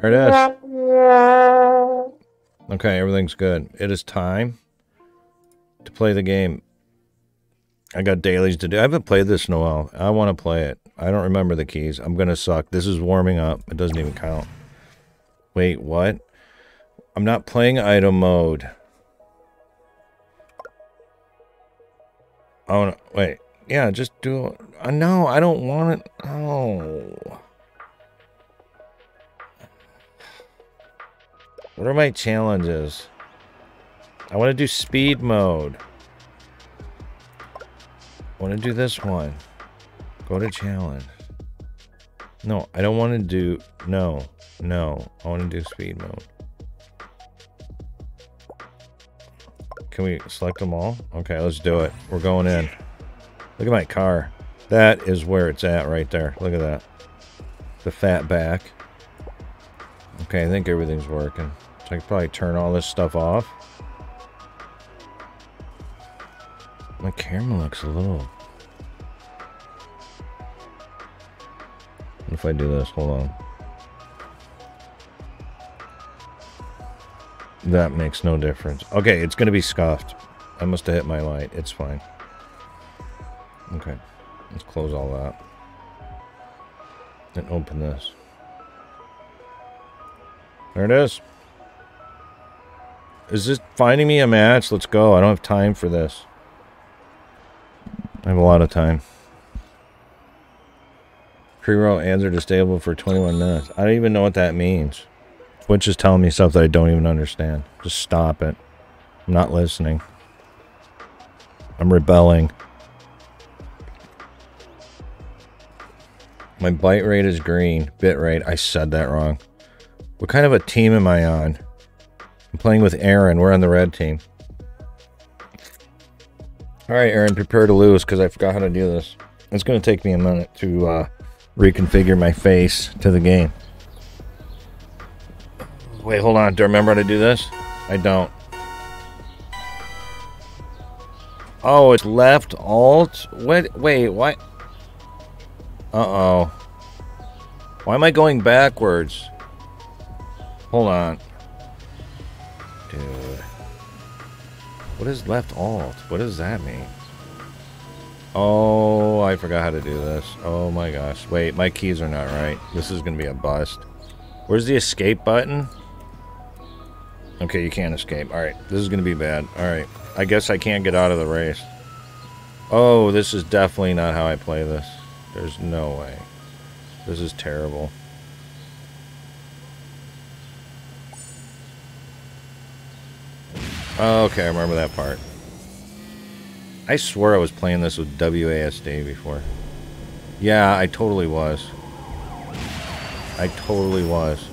There it is. Okay, everything's good. It is time to play the game. I got dailies to do. I haven't played this in a while. I want to play it. I don't remember the keys. I'm going to suck. This is warming up. It doesn't even count. Wait, what? I'm not playing item mode. Oh, no. Wait. Yeah, just do... no, I don't want it. Oh. What are my challenges? I want to do speed mode. I want to do this one. Go to challenge. No, I don't want to do... No. No. I want to do speed mode. Can we select them all? Okay, let's do it. We're going in. Look at my car. That is where it's at right there. Look at that. The fat back. Okay, I think everything's working. So I can probably turn all this stuff off. My camera looks a little... What if I do this? Hold on. That makes no difference. Okay, it's going to be scuffed. I must have hit my light. It's fine. Okay. Let's close all that. And open this. There it is. Is this finding me a match? Let's go. I don't have time for this. I have a lot of time. Pre-roll ads are disabled for 21 minutes. I don't even know what that means. Twitch is telling me stuff that I don't even understand. Just stop it. I'm not listening. I'm rebelling. My bite rate is green. Bit rate. I said that wrong. What kind of a team am I on? I'm playing with Aaron. We're on the red team. Alright, Aaron. Prepare to lose because I forgot how to do this. It's going to take me a minute to reconfigure my face to the game. Wait, hold on. Do I remember how to do this? I don't. Oh, it's left alt. What? Wait, what? Uh-oh. Why am I going backwards? Hold on. Dude. What is left alt? What does that mean? Oh, I forgot how to do this. Oh my gosh. Wait, my keys are not right. This is going to be a bust. Where's the escape button? Okay, you can't escape. Alright, this is going to be bad. Alright, I guess I can't get out of the race. Oh, this is definitely not how I play this. There's no way. This is terrible. Okay, I remember that part. I swear I was playing this with WASD before. Yeah, I totally was. I totally was.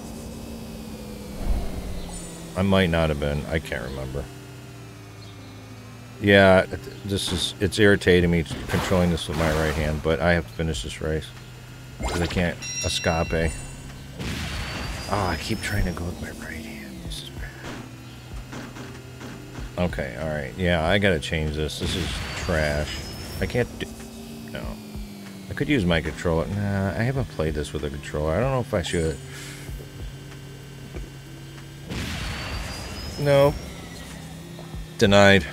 I might not have been. I can't remember. Yeah, this is... It's irritating me controlling this with my right hand, but I have to finish this race. Because I can't escape. Oh, I keep trying to go with my right hand. This is bad. Okay, alright. Yeah, I gotta change this. This is trash. I can't do... No. I could use my controller. Nah, I haven't played this with a controller. I don't know if I should. No. Denied.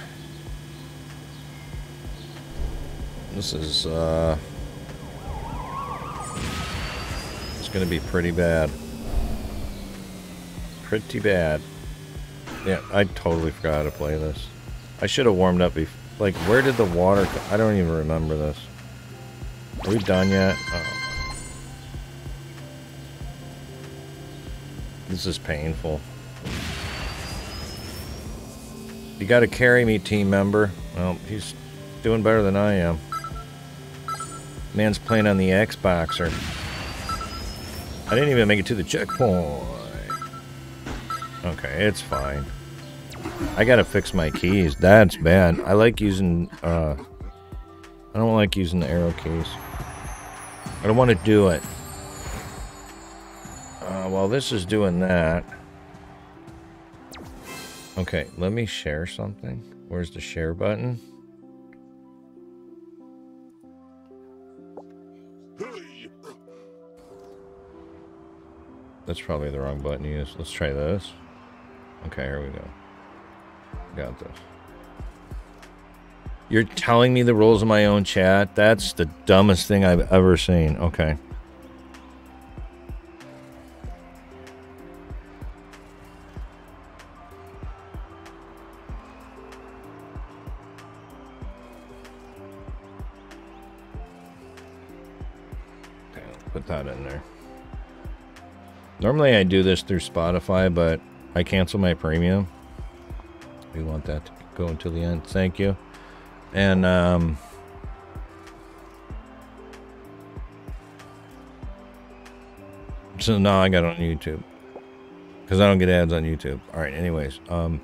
This is, it's gonna be pretty bad. Pretty bad. Yeah, I totally forgot how to play this. I should have warmed up before. Like, where did the water go? I don't even remember this. Are we done yet? Uh-oh. This is painful. You gotta carry me, team member. Well, he's doing better than I am. Man's playing on the Xboxer. I didn't even make it to the checkpoint. Okay, it's fine. I gotta fix my keys. That's bad. I like using, I don't like using the arrow keys. I don't want to do it. While this is doing that... Okay, let me share something. Where's the share button? That's probably the wrong button to use. Let's try this. Okay, here we go. Got this. You're telling me the rules of my own chat? That's the dumbest thing I've ever seen. Okay. Put that in there. Normally I do this through Spotify, but I cancel my premium. We want that to go until the end. Thank you. And so now I got it on YouTube because I don't get ads on YouTube. All right, anyways, no,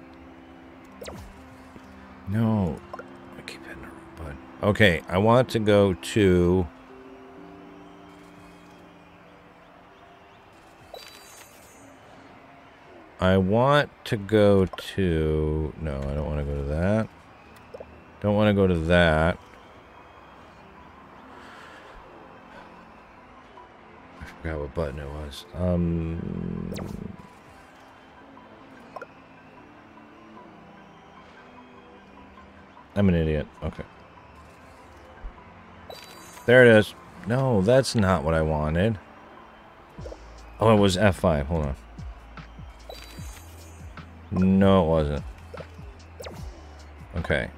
I keep hitting the wrong button. Okay, I want to go to no, I don't want to go to that. Don't want to go to that. I forgot what button it was. I'm an idiot. Okay. There it is. No, that's not what I wanted. Oh, it was F5. Hold on. No, it wasn't. Okay.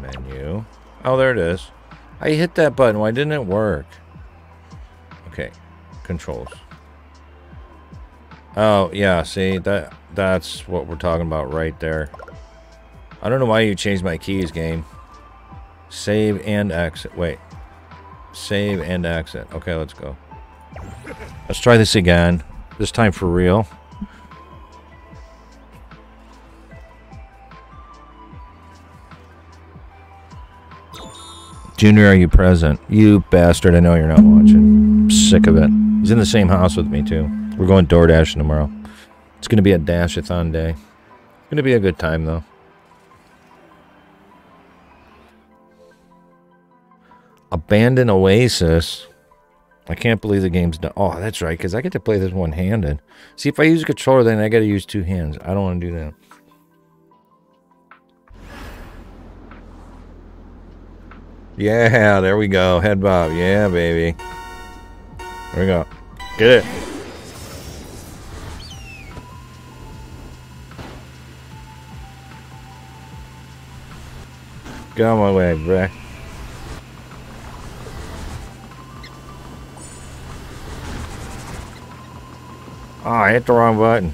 Menu. Oh, there it is. I hit that button. Why didn't it work? Okay. Controls. Oh, yeah. See, that's what we're talking about right there. I don't know why you changed my keys, game. Save and exit. Wait. Save and exit. Okay, let's go. Let's try this again. This time for real. Junior, are you present? You bastard, I know you're not watching. I'm sick of it. He's in the same house with me, too. We're going DoorDash tomorrow. It's going to be a Dash-a-thon day. It's going to be a good time, though. Abandon Oasis. I can't believe the game's done. Oh, that's right, because I get to play this one-handed. See, if I use a controller, then I got to use two hands. I don't want to do that. Yeah, there we go. Head bob. Yeah, baby. There we go. Get it. Get out of my way, bruh. Oh, I hit the wrong button.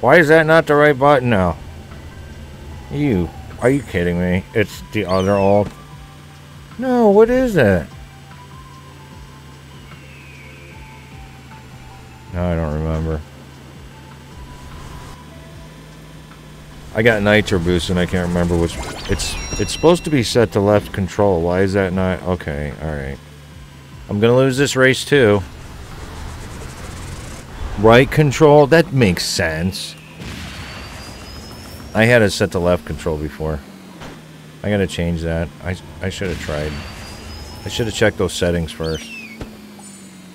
Why is that not the right button now? You. Are you kidding me? It's the other alt. No, what is that? No, I don't remember. I got Nitro Boost and I can't remember which. It's supposed to be set to left control. Why is that not? Okay, alright. I'm going to lose this race too. Right control, that makes sense. I had it set to left control before. I gotta change that. I should have tried. I should have checked those settings first.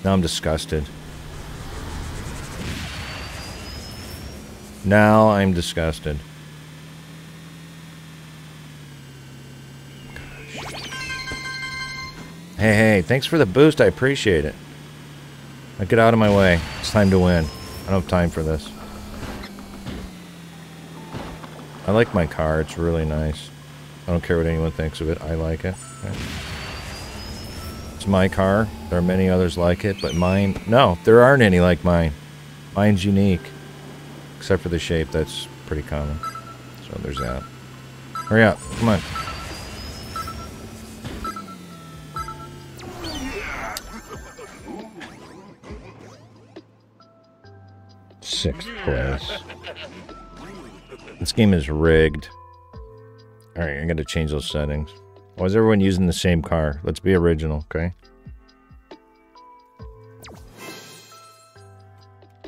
Now I'm disgusted. Now I'm disgusted. Gosh. Hey, thanks for the boost. I appreciate it. Now get out of my way. It's time to win. I don't have time for this. I like my car. It's really nice. I don't care what anyone thinks of it. I like it. Okay. It's my car. There are many others like it, but mine... No, there aren't any like mine. Mine's unique. Except for the shape. That's pretty common. So there's that. Hurry up. Come on. Sixth place. This game is rigged. Alright, I gotta change those settings. Why is everyone using the same car? Let's be original, okay?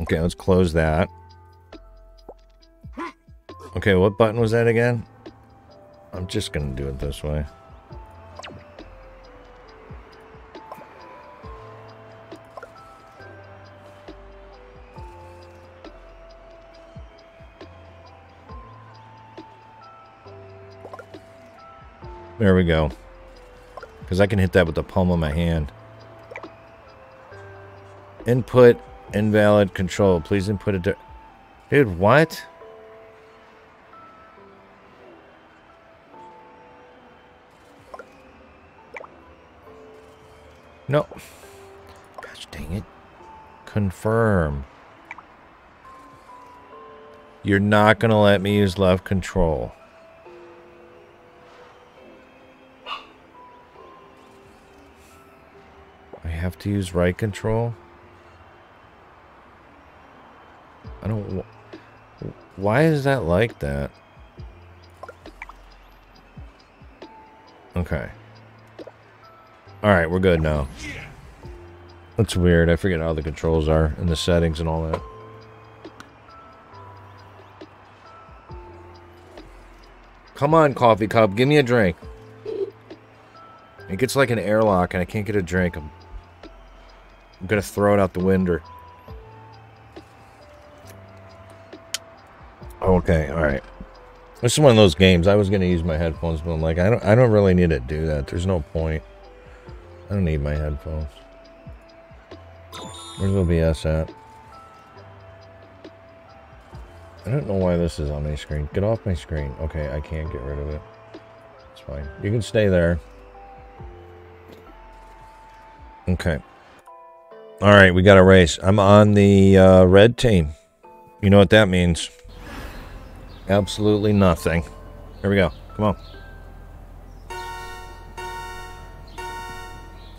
Okay, let's close that. Okay, what button was that again? I'm just gonna do it this way. There we go. Because I can hit that with the palm of my hand. Input, invalid, control. Please input it. Dude, what? No. Gosh dang it. Confirm. You're not going to let me use left control. I have to use right control? I don't... Why is that like that? Okay. Alright, we're good now. That's weird. I forget how the controls are and the settings and all that. Come on, coffee cup, give me a drink. It gets like an airlock and I can't get a drink. I'm gonna throw it out the window. Okay, alright. This is one of those games. I was gonna use my headphones, but I'm like, I don't really need to do that. There's no point. I don't need my headphones. Where's OBS at? I don't know why this is on my screen. Get off my screen. Okay, I can't get rid of it. It's fine. You can stay there. Okay. All right, we got a race. I'm on the red team. You know what that means. Absolutely nothing. Here we go. Come on.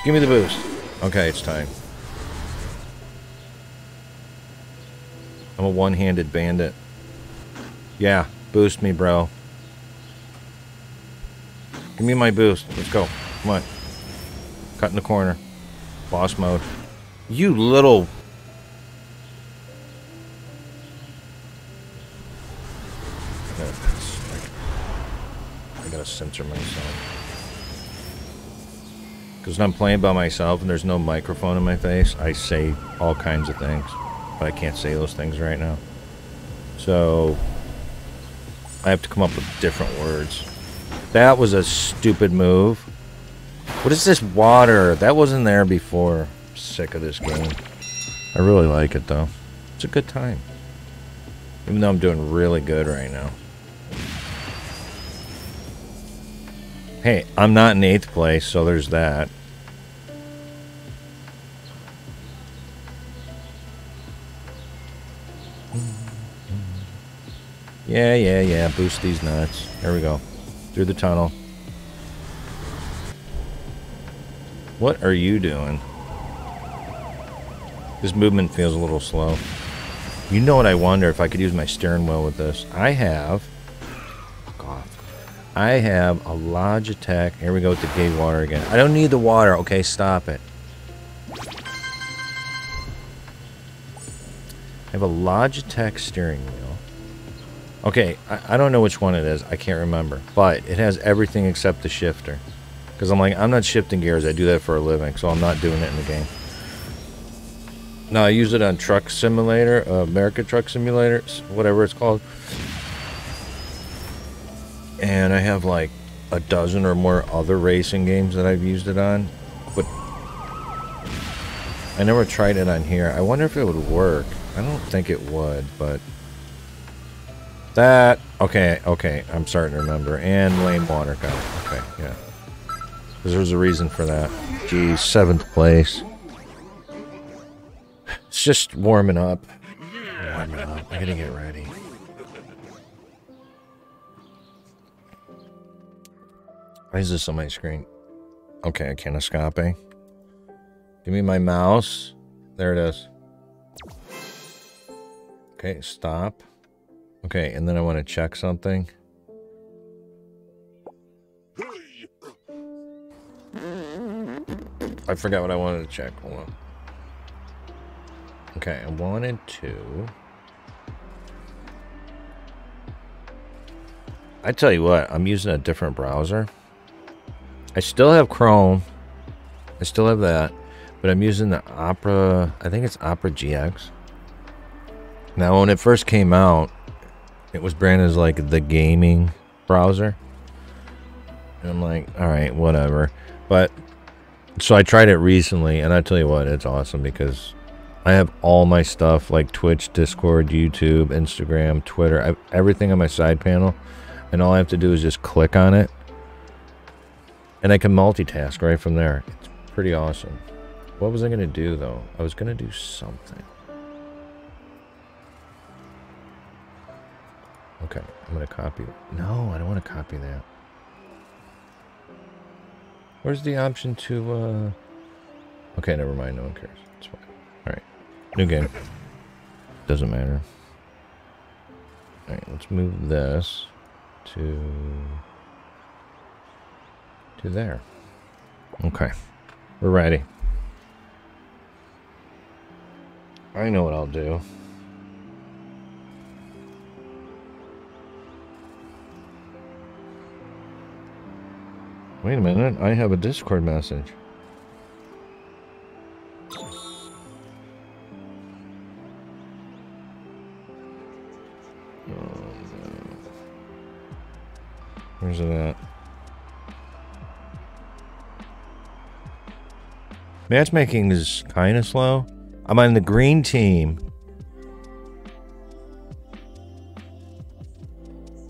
Give me the boost. Okay, it's time. I'm a one-handed bandit. Yeah, boost me, bro. Give me my boost. Let's go. Come on. Cut in the corner. Boss mode. You little... I gotta censor myself. Because when I'm playing by myself and there's no microphone in my face, I say all kinds of things. But I can't say those things right now. So... I have to come up with different words. That was a stupid move. What is this water? That wasn't there before. I'm sick of this game. I really like it though. It's a good time. Even though I'm doing really good right now. Hey, I'm not in 8th place, so there's that. Yeah, yeah, yeah. Boost these nuts. There we go. Through the tunnel. What are you doing? This movement feels a little slow. You know what I wonder if I could use my steering wheel with this. I have... God. I have a Logitech. Here we go with the gay water again. I don't need the water. Okay, stop it. I have a Logitech steering wheel. Okay, I don't know which one it is. I can't remember. But it has everything except the shifter. Because I'm like, I'm not shifting gears. I do that for a living, so I'm not doing it in the game. No, I use it on Truck Simulator, America Truck Simulator, whatever it's called. And I have like a dozen or more other racing games that I've used it on. But I never tried it on here. I wonder if it would work. I don't think it would, but... That, okay, okay, I'm starting to remember. And lame water, got it, okay, yeah. Because there's a reason for that. Geez, 7th place. It's just warming up. Warming up, I gotta get ready. Why is this on my screen? Okay, I can't escape. Give me my mouse. There it is. Okay, stop. Okay, and then I want to check something. I forgot what I wanted to check. Hold on. Okay, I wanted to... I tell you what, I'm using a different browser. I still have Chrome. I still have that. But I'm using the Opera... I think it's Opera GX. Now, when it first came out, it was branded as like the gaming browser. And I'm like, all right, whatever. But so I tried it recently, and I tell you what, it's awesome because I have all my stuff like Twitch, Discord, YouTube, Instagram, Twitter. I have everything on my side panel, and all I have to do is just click on it, and I can multitask right from there. It's pretty awesome. What was I going to do, though? I was going to do something. Okay, I'm going to copy. No, I don't want to copy that. Where's the option to, okay, never mind. No one cares. It's fine. All right. New game. Doesn't matter. All right, let's move this to there. Okay. We're ready. I know what I'll do. Wait a minute, I have a Discord message. Oh, no. Where's it at? Matchmaking is kind of slow. I'm on the green team.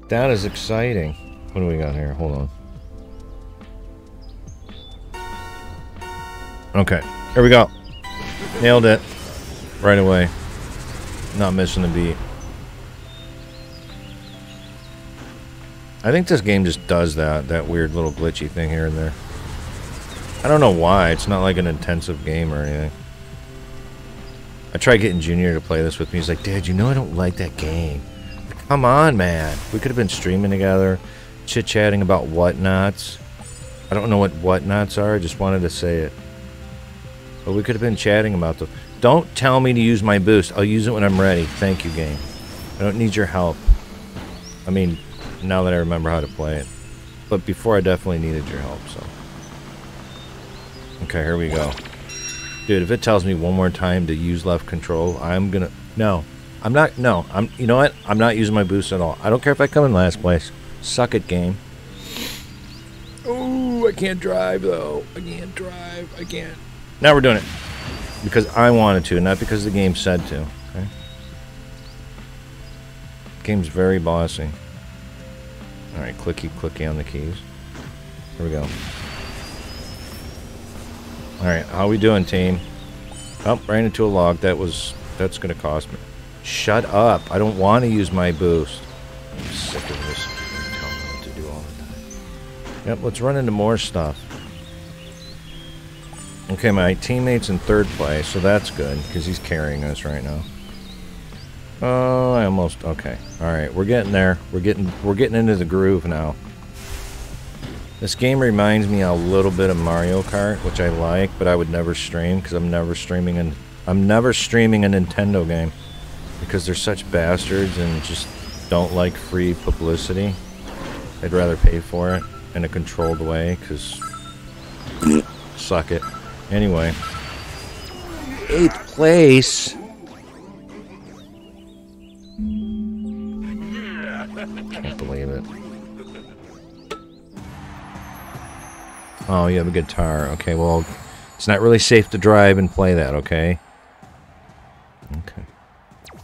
That is exciting. What do we got here? Hold on. Okay, here we go. Nailed it. Right away. Not missing a beat. I think this game just does that weird little glitchy thing here and there. I don't know why. It's not like an intensive game or anything. I tried getting Junior to play this with me. He's like, Dad, you know I don't like that game. Come on, man. We could have been streaming together, chit-chatting about whatnots. I don't know what whatnots are. I just wanted to say it. But we could have been chatting about them. Don't tell me to use my boost. I'll use it when I'm ready. Thank you, game. I don't need your help. I mean, now that I remember how to play it. But before, I definitely needed your help, so. Okay, here we go. Dude, if it tells me one more time to use left control, I'm gonna... No. I'm not... No. I'm. You know what? I'm not using my boost at all. I don't care if I come in last place. Suck it, game. Ooh, I can't drive, though. I can't drive. I can't... Now we're doing it because I wanted to, not because the game said to. Okay? The game's very bossy. All right, clicky, clicky on the keys. Here we go. All right, how we doing, team? Oh, ran into a log. That's gonna cost me. Shut up! I don't want to use my boost. I'm sick of this. I'm telling them what to do all the time. Yep, let's run into more stuff. Okay, my teammate's in third place, so that's good, because he's carrying us right now. Oh, I almost... Okay. Alright, we're getting there. We're getting into the groove now. This game reminds me a little bit of Mario Kart, which I like, but I would never stream, because I'm never streaming a Nintendo game. Because they're such bastards and just don't like free publicity. I'd rather pay for it in a controlled way, because... Suck it. Anyway, 8th place. Can't believe it. Oh, you have a guitar. Okay, well, it's not really safe to drive and play that, okay? Okay.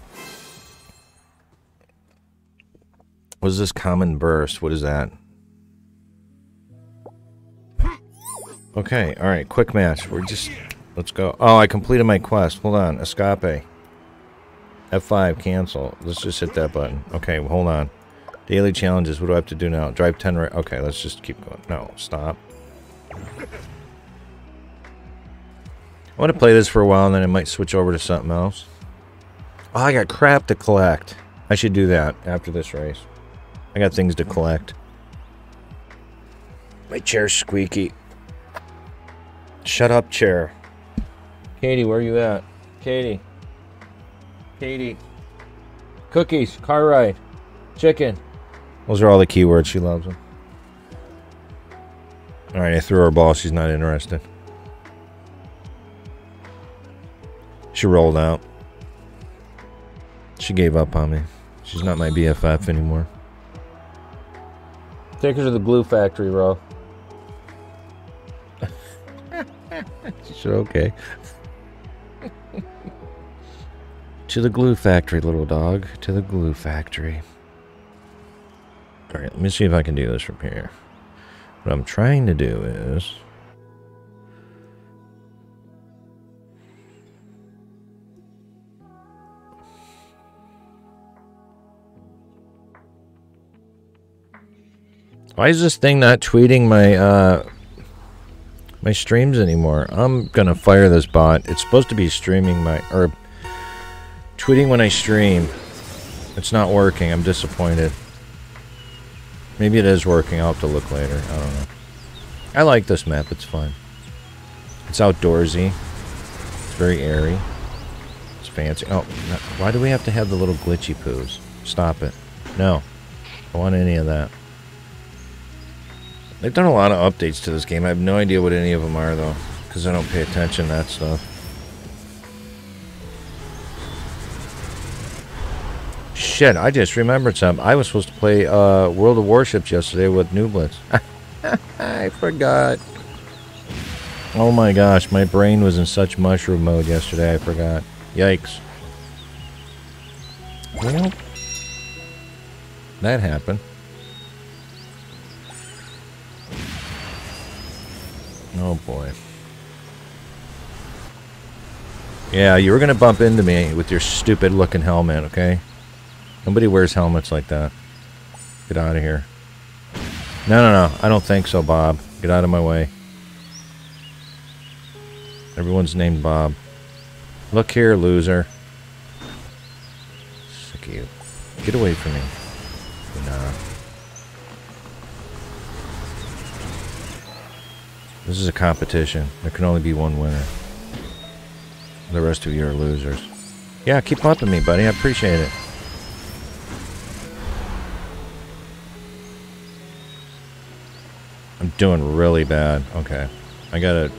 What is this common burst? What is that? Okay, alright, quick match. We're just... Let's go. Oh, I completed my quest. Hold on. Escape. F5, cancel. Let's just hit that button. Okay, well, hold on. Daily challenges. What do I have to do now? Drive 10 right... Okay, let's just keep going. No, stop. I want to play this for a while, and then I might switch over to something else. Oh, I got crap to collect. I should do that after this race. I got things to collect. My chair's squeaky. Shut up, chair. Katie, where are you at? Katie. Katie. Cookies, car ride, chicken. Those are all the keywords. She loves them. All right, I threw her ball. She's not interested. She rolled out. She gave up on me. She's not my BFF anymore. Take her to the glue factory, bro. Sure, okay. To the glue factory, little dog. To the glue factory. Alright, let me see if I can do this from here. What I'm trying to do is... Why is this thing not tweeting my my streams anymore? I'm gonna fire this bot. It's supposed to be streaming my tweeting when I stream. It's not working. I'm disappointed. Maybe it is working. I'll have to look later. I don't know. I like this map. It's fun. It's outdoorsy. It's very airy. It's fancy. Oh, no. Why do we have to have the little glitchy poos? Stop it. No. I don't want any of that. They've done a lot of updates to this game. I have no idea what any of them are, though, because I don't pay attention to that stuff. Shit, I just remembered something. I was supposed to play World of Warships yesterday with Nooblets. I forgot. Oh my gosh, my brain was in such mushroom mode yesterday, I forgot. Yikes. Well, that happened. Oh boy. Yeah, you were gonna bump into me with your stupid looking helmet, okay? Nobody wears helmets like that. Get out of here. No, no, no. I don't think so, Bob. Get out of my way. Everyone's named Bob. Look here, loser. Sick of you. Get away from me. Nah. This is a competition. There can only be one winner. The rest of you are losers. Yeah, keep bumping me, buddy. I appreciate it. I'm doing really bad. Okay. I gotta...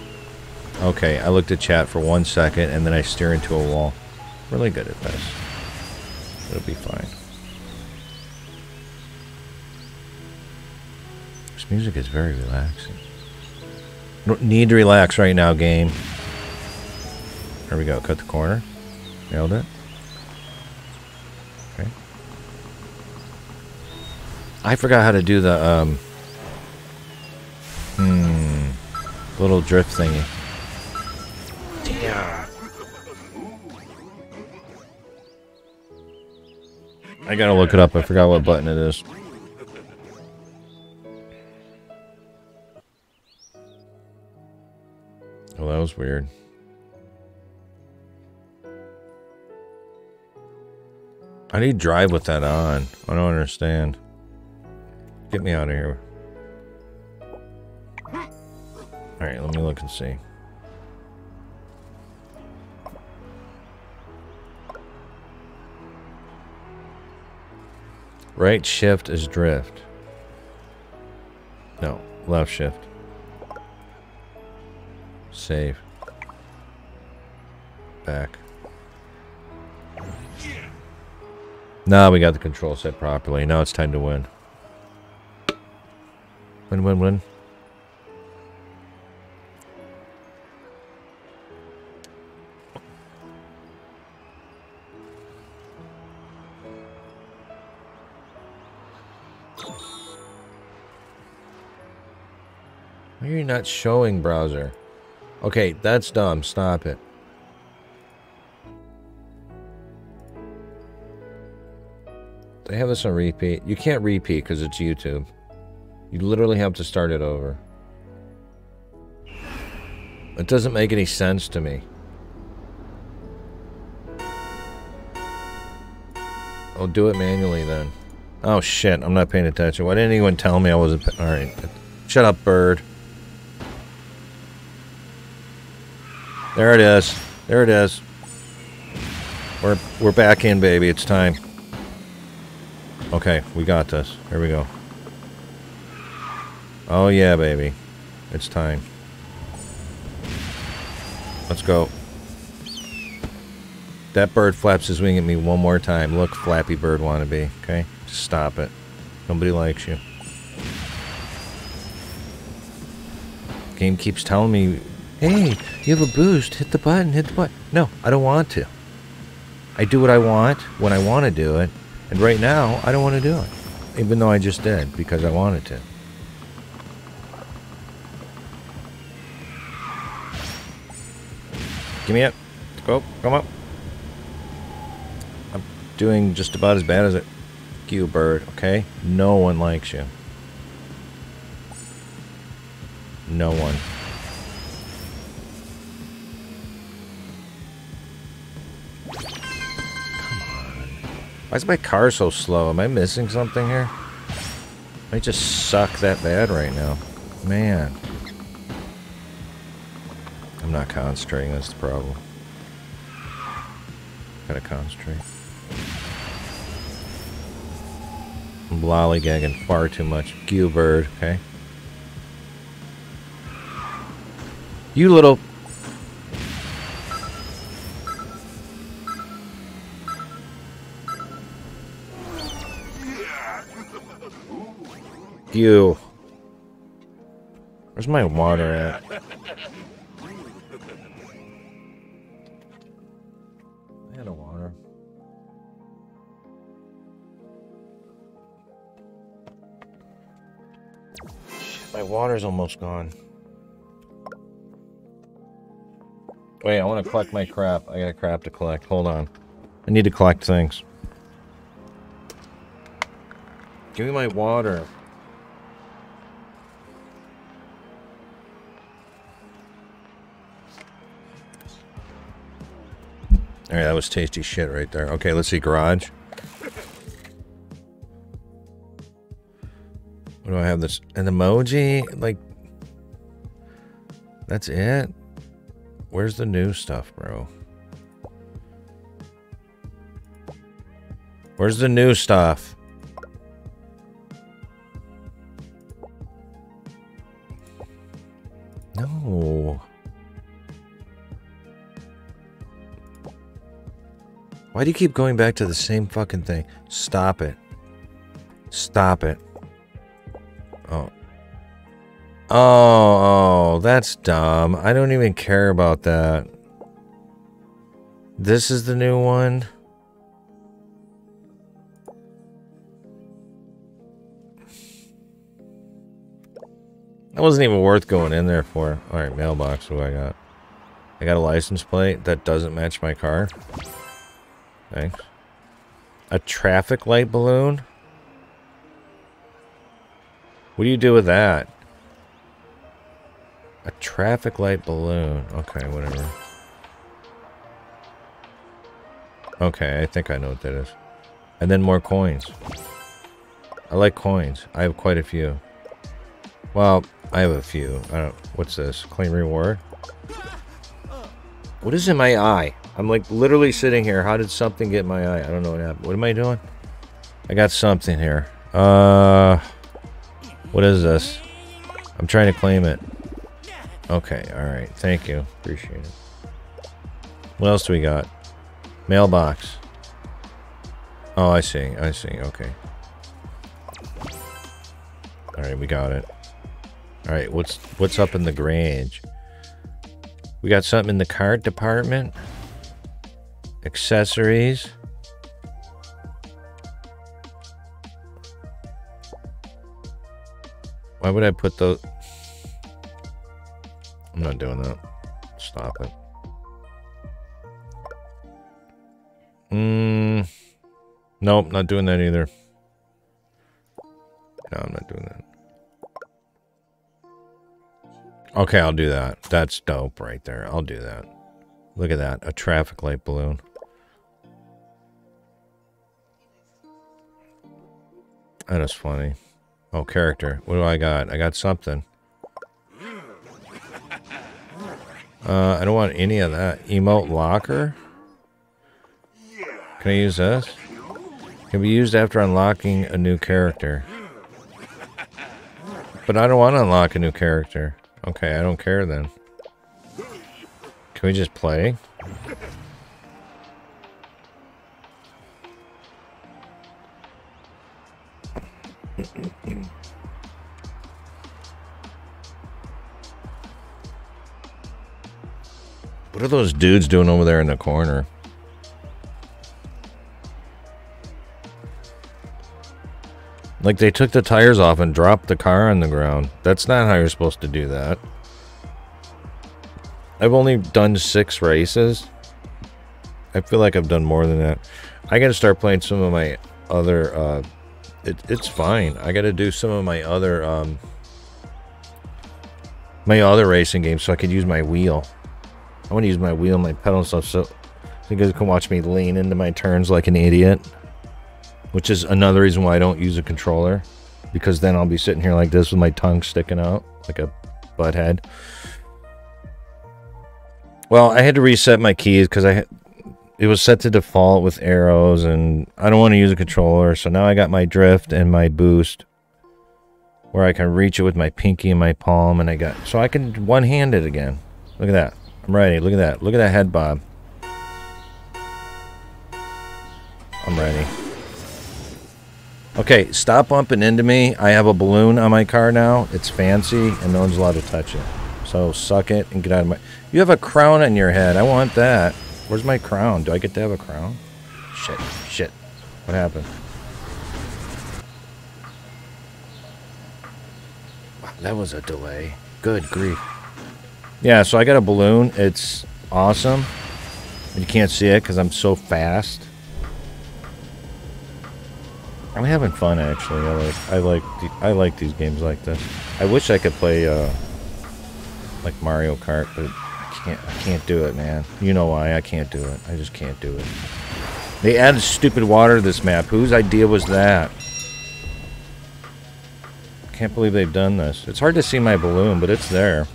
Okay, I looked at chat for 1 second, and then I steer into a wall. Really good at this. It'll be fine. This music is very relaxing. Need to relax right now, game. There we go. Cut the corner. Nailed it. Okay. I forgot how to do the little drift thingy. Yeah. I gotta look it up. I forgot what button it is. Well, that was weird. I need to drive with that on. I don't understand. Get me out of here. Alright, let me look and see. Right shift is drift. No, left shift. Save. Back. Now we got the control set properly. Now it's time to win. Win, win, win. Why are you not showing, browser? Okay, that's dumb. Stop it. They have this on repeat. You can't repeat because it's YouTube. You literally have to start it over. It doesn't make any sense to me. I'll do it manually then. Oh shit, I'm not paying attention. Why didn't anyone tell me I wasn't paying attention? Alright. Shut up, bird. There it is. There it is. We're back in, baby. It's time. Okay, we got this. Here we go. Oh yeah, baby. It's time. Let's go. That bird flaps his wing at me one more time. Look, flappy bird wannabe. Okay? Just stop it. Nobody likes you. Game keeps telling me Hey, you have a boost. Hit the button. Hit the button. No, I don't want to. I do what I want when I want to do it. And right now, I don't want to do it. Even though I just did because I wanted to. Give me up. Go. Come up. I'm doing just about as bad as it. You bird, okay? No one likes you. No one. Come on. Why is my car so slow? Am I missing something here? I just suck that bad right now. Man. I'm not concentrating, that's the problem. Gotta concentrate. I'm lollygagging far too much. Gew bird, okay? You little... Gew. Where's my water at? I had a water. My water's almost gone. Wait, I want to collect my crap. I got crap to collect. Hold on. I need to collect things. Give me my water. Alright, that was tasty shit right there. Okay, let's see. Garage. Do I have this? An emoji? Like, that's it? Where's the new stuff, bro? Where's the new stuff? No. Why do you keep going back to the same fucking thing? Stop it. Stop it. Oh, that's dumb. I don't even care about that. This is the new one. That wasn't even worth going in there for. All right, mailbox. What do I got? I got a license plate that doesn't match my car. Thanks. A traffic light balloon? What do you do with that? A traffic light balloon. Okay, whatever. Okay, I think I know what that is. And then more coins. I like coins. I have quite a few. Well, I have a few. I don't. What's this? Claim reward? What is in my eye? I'm like literally sitting here. How did something get in my eye? I don't know what happened. What am I doing? I got something here. What is this? I'm trying to claim it. Okay, alright. Thank you. Appreciate it. What else do we got? Mailbox. Oh, I see. I see. Okay. Alright, we got it. Alright, what's up in the garage? We got something in the cart department. Accessories. Why would I put those... I'm not doing that. Stop it. Nope, not doing that either. No, I'm not doing that. Okay, I'll do that. That's dope right there. I'll do that. Look at that. A traffic light balloon. That is funny. Oh, character. What do I got? I got something. I don't want any of that. Emote locker? Can I use this? Can be used after unlocking a new character. But I don't want to unlock a new character. Okay, I don't care then. Can we just play? What are those dudes doing over there in the corner? Like, they took the tires off and dropped the car on the ground. That's not how you're supposed to do that. I've only done 6 races. I feel like I've done more than that. I gotta start playing some of my other, it's fine. I gotta do some of my other racing games so I could use my wheel. I wanna use my wheel and my pedal and stuff so you guys can watch me lean into my turns like an idiot. Which is another reason why I don't use a controller, because then I'll be sitting here like this with my tongue sticking out like a butthead. Well, I had to reset my keys because it was set to default with arrows, and I don't want to use a controller, so now I got my drift and my boost where I can reach it with my pinky and my palm, and so I can one-hand it again. Look at that. I'm ready. Look at that. Look at that head bob. I'm ready. Okay, stop bumping into me. I have a balloon on my car now. It's fancy, and no one's allowed to touch it. So suck it and get out of my... You have a crown on your head. I want that. Where's my crown? Do I get to have a crown? Shit. Shit. What happened? Wow, that was a delay. Good grief. Yeah, so I got a balloon. It's awesome. You can't see it because I'm so fast. I'm having fun, actually. I like these games like this. I wish I could play like Mario Kart, but I can't do it, man. You know why I can't do it. I just can't do it. They added stupid water to this map. Whose idea was that? Can't believe they've done this. It's hard to see my balloon, but it's there.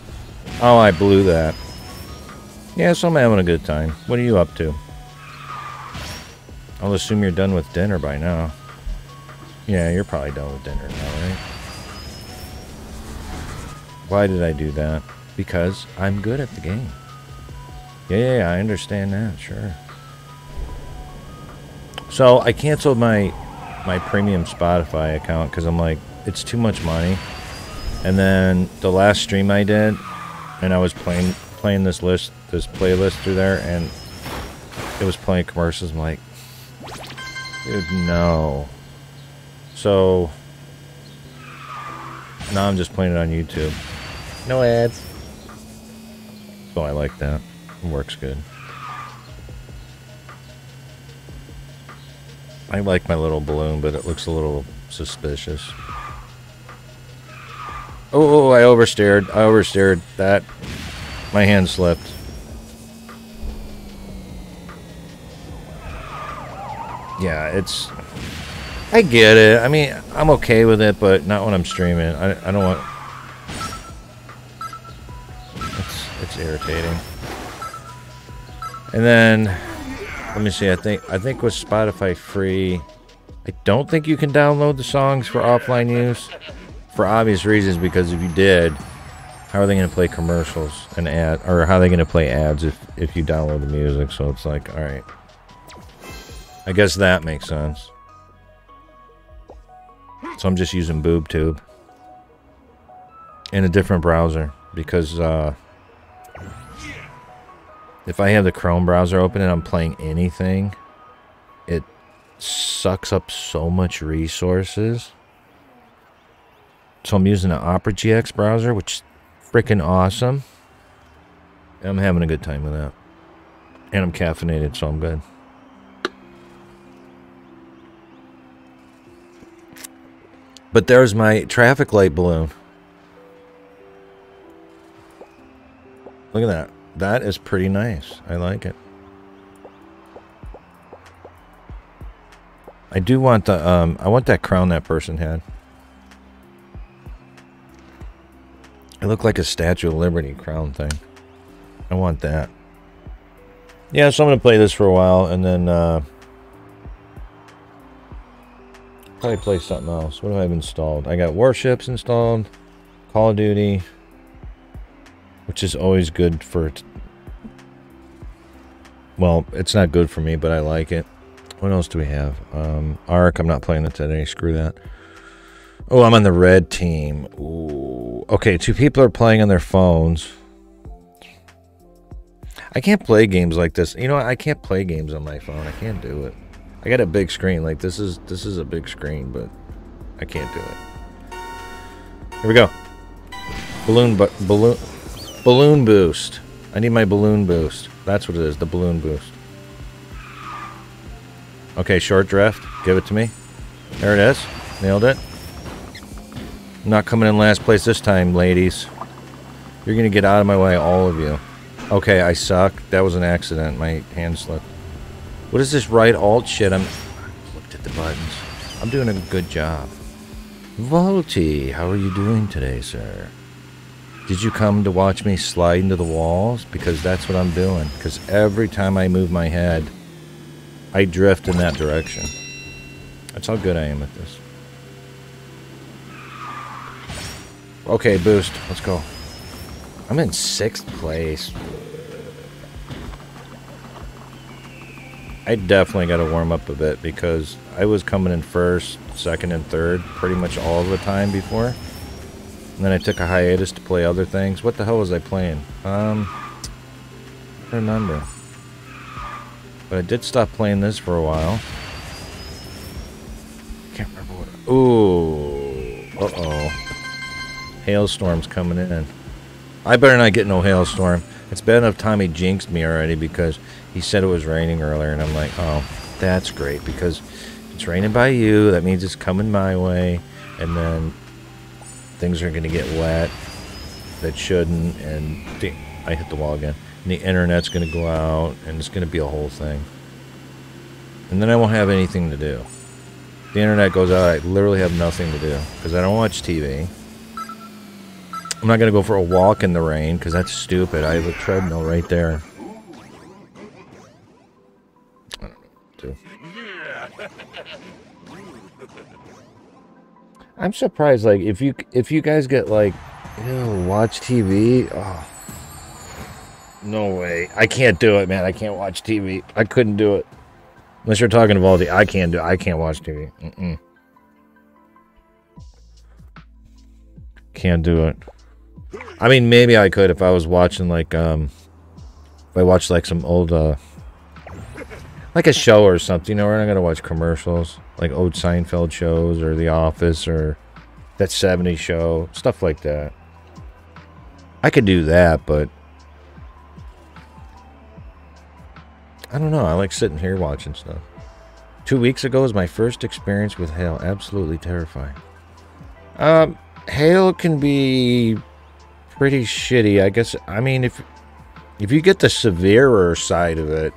Oh, I blew that. Yeah, so I'm having a good time. What are you up to? I'll assume you're done with dinner by now. Yeah, you're probably done with dinner now, right? Why did I do that? Because I'm good at the game. Yeah, I understand that, sure. So I canceled my premium Spotify account because I'm like, it's too much money. And then the last stream I did, and I was playing this playlist through there, and it was playing commercials. I'm like, dude, no. So now I'm just playing it on YouTube. No ads. So I like that. It works good. I like my little balloon, but it looks a little suspicious. Oh, I oversteered. I oversteered. That. My hand slipped. Yeah, it's... I get it. I mean, I'm okay with it, but not when I'm streaming. I don't want... It's irritating. And then, let me see. I think with Spotify free, I don't think you can download the songs for offline use, for obvious reasons. Because if you did, how are they going to play commercials and ads, or how are they going to play ads if you download the music? So it's like, all right. I guess that makes sense. So I'm just using BoobTube in a different browser because if I have the Chrome browser open and I'm playing anything, it sucks up so much resources. So I'm using the Opera GX browser, which is freaking awesome. And I'm having a good time with that. And I'm caffeinated, so I'm good. But there's my traffic light balloon. Look at that. That is pretty nice. I like it. I do want the I want that crown that person had. It looked like a Statue of Liberty crown thing. I want that. Yeah, so I'm gonna play this for a while and then probably play something else. What do I have installed? I got Warships installed, Call of Duty, which is always good for... Well, it's not good for me, but I like it. What else do we have? Ark, I'm not playing it today. Screw that. Oh, I'm on the red team. Ooh. Okay, 2 people are playing on their phones. I can't play games like this. You know, I can't play games on my phone. I can't do it. I got a big screen. Like, this is a big screen, but I can't do it. Here we go. Balloon boost. I need my balloon boost. That's what it is, the balloon boost. Okay, short draft. Give it to me. There it is. Nailed it. I'm not coming in last place this time, ladies. You're gonna get out of my way, all of you. Okay, I suck. That was an accident. My hand slipped. What is this right alt shit? I looked at the buttons. I'm doing a good job. Volty, how are you doing today, sir? Did you come to watch me slide into the walls? Because that's what I'm doing. Because every time I move my head, I drift in that direction. That's how good I am at this. Okay, boost. Let's go. I'm in 6th place. I definitely got to warm up a bit because I was coming in 1st, 2nd, and 3rd pretty much all the time before. And then I took a hiatus to play other things. What the hell was I playing? I don't remember. But I did stop playing this for a while. Can't remember what. Ooh. Uh-oh. Hailstorm's coming in. I better not get no hailstorm. It's bad enough Tommy jinxed me already because he said it was raining earlier, and I'm like, oh, that's great, because if it's raining by you, that means it's coming my way, and then things are going to get wet that shouldn't, and I hit the wall again. And the internet's going to go out, and it's going to be a whole thing. And then I won't have anything to do. The internet goes out, I literally have nothing to do because I don't watch TV. I'm not going to go for a walk in the rain, because that's stupid. I have a treadmill right there. I don't know what to do. I'm surprised, like, if you guys get, like, ew, watch TV. Oh, no way. I can't do it, man. I can't watch TV. I couldn't do it. Unless you're talking about the, I can't do it. I can't watch TV. Mm-mm. Can't do it. I mean, maybe I could if I was watching, like, if I watched, like, some old, like a show or something, you know, we're not going to watch commercials, like old Seinfeld shows or The Office or that 70s show, stuff like that. I could do that, but I don't know. I like sitting here watching stuff. 2 weeks ago was my first experience with hail. Absolutely terrifying. Hail can be pretty shitty, I guess. I mean, if you get the severer side of it,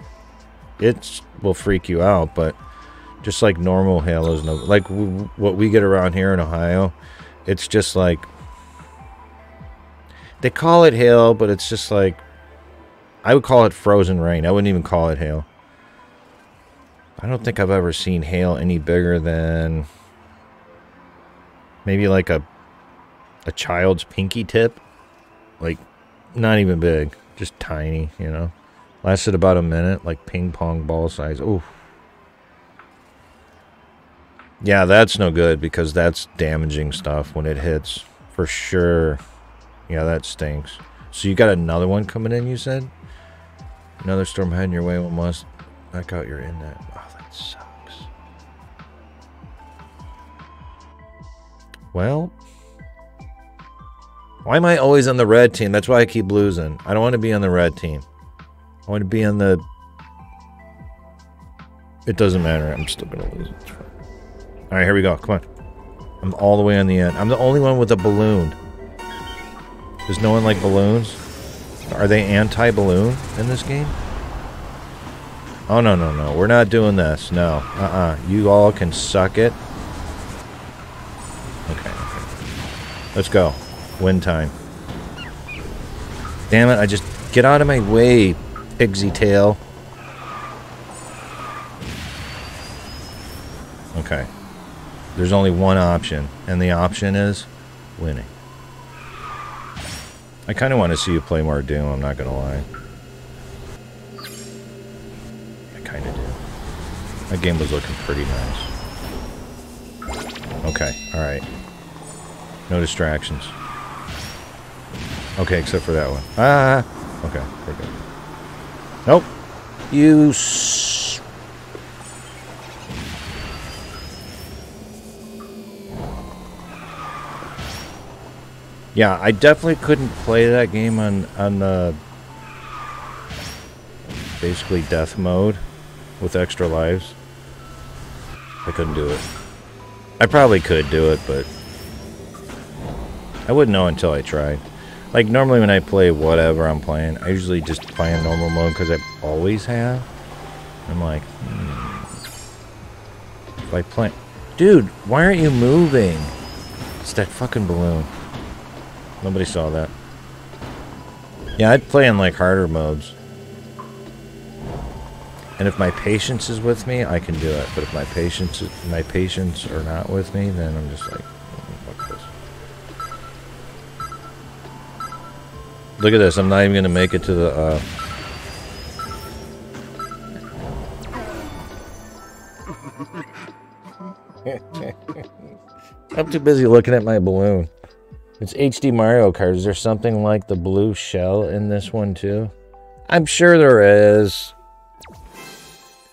it will freak you out. But just like normal hail is no, like what we get around here in Ohio, it's just like, they call it hail, but it's just like, I would call it frozen rain. I wouldn't even call it hail. I don't think I've ever seen hail any bigger than maybe like a child's pinky tip. Like, not even big, just tiny, you know. Lasted about a minute, like ping pong ball size. Ooh. Yeah, that's no good because that's damaging stuff when it hits, for sure. Yeah, that stinks. So you got another one coming in, you said? Another storm heading your way, one must knock out your internet. Oh, that sucks. Well, why am I always on the red team? That's why I keep losing. I don't want to be on the red team. I want to be on the... It doesn't matter. I'm still going to lose. Alright, here we go. Come on. I'm all the way on the end. I'm the only one with a balloon. Does no one like balloons? Are they anti-balloon in this game? Oh, no, no, no. We're not doing this. No. Uh-uh. You all can suck it. Okay. Let's go. Win time. Damn it. I just... Get out of my way, pigsy tail. Okay. There's only one option, and the option is winning. I kind of want to see you play more Doom, I'm not going to lie. I kind of do. That game was looking pretty nice. Okay, alright. No distractions. Okay, except for that one. Ah! Okay, we're good. Nope. You s... Yeah, I definitely couldn't play that game on basically death mode with extra lives. I couldn't do it. I probably could do it, but I wouldn't know until I tried. Like, normally when I play whatever I'm playing, I usually just play in normal mode because I always have. I'm like, If I play... Dude, why aren't you moving? It's that fucking balloon. Nobody saw that. Yeah, I'd play in, like, harder modes. And if my patience is with me, I can do it. But if my patience are not with me, then I'm just like... Look at this, I'm not even going to make it to the, I'm too busy looking at my balloon. It's HD Mario Kart. Is there something like the blue shell in this one, too? I'm sure there is.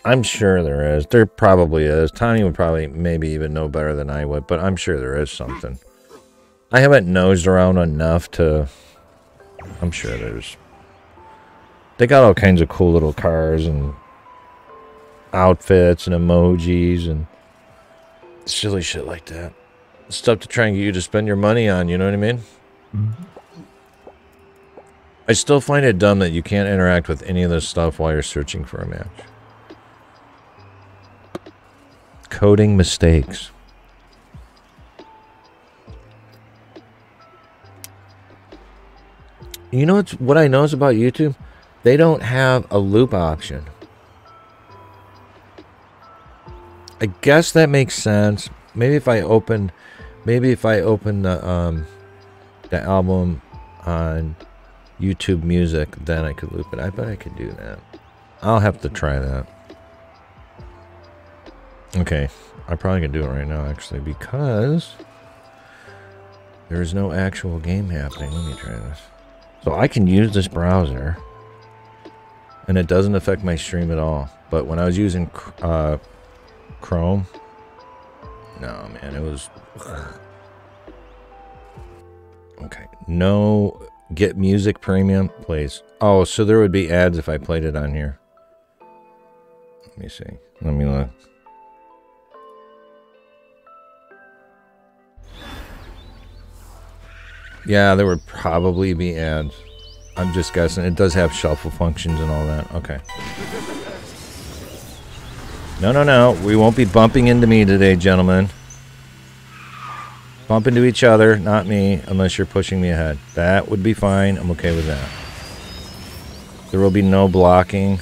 I'm sure there is. There probably is. Tony would probably maybe even know better than I would, but I'm sure there is something. I haven't nosed around enough to... I'm sure there's... They got all kinds of cool little cars and outfits and emojis and silly shit like that. Stuff to try and get you to spend your money on, you know what I mean? Mm-hmm. I still find it dumb that you can't interact with any of this stuff while you're searching for a match. Coding mistakes. You know what I notice about YouTube? They don't have a loop option. I guess that makes sense. Maybe if I open the album on YouTube Music, then I could loop it. I bet I could do that. I'll have to try that. Okay, I probably can do it right now actually because there is no actual game happening. Let me try this. So I can use this browser, and it doesn't affect my stream at all. But when I was using Chrome, no, man, it was... Okay, no Get Music Premium, please. Oh, so there would be ads if I played it on here. Let me see. Let me look. Yeah, there would probably be ads. I'm just guessing. It does have shuffle functions and all that. Okay. No, no, no. We won't be bumping into me today, gentlemen. Bump into each other, not me, unless you're pushing me ahead. That would be fine. I'm okay with that. There will be no blocking.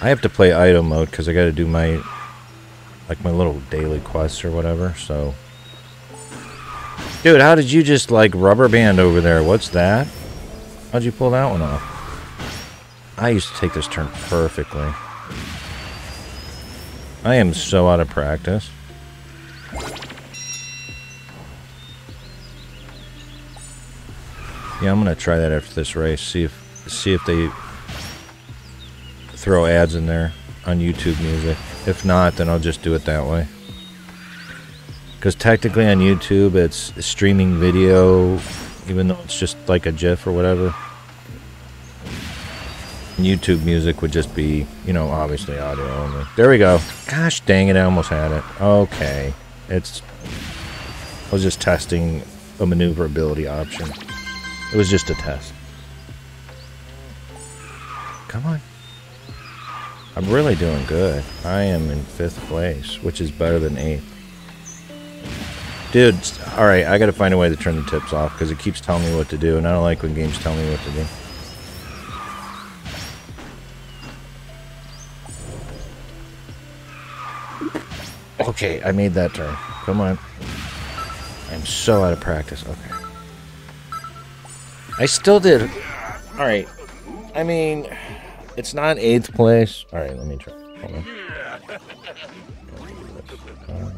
I have to play idle mode because I got to do my, like, my little daily quests or whatever, so... Dude, how did you just, like, rubber band over there? What's that? How'd you pull that one off? I used to take this turn perfectly. I am so out of practice. Yeah, I'm gonna try that after this race. See if they throw ads in there on YouTube Music. If not, then I'll just do it that way. Because technically on YouTube, it's streaming video, even though it's just like a GIF or whatever. YouTube Music would just be, you know, obviously audio only. There we go. Gosh dang it, I almost had it. Okay. It's... I was just testing a maneuverability option. It was just a test. Come on. I'm really doing good. I am in 5th place, which is better than 8th. Dude, alright, I gotta find a way to turn the tips off, because it keeps telling me what to do, and I don't like when games tell me what to do. Okay, I made that turn. Come on. I'm so out of practice. Okay. I still did... Alright. I mean, it's not 8th place. Alright, let me try. Hold on.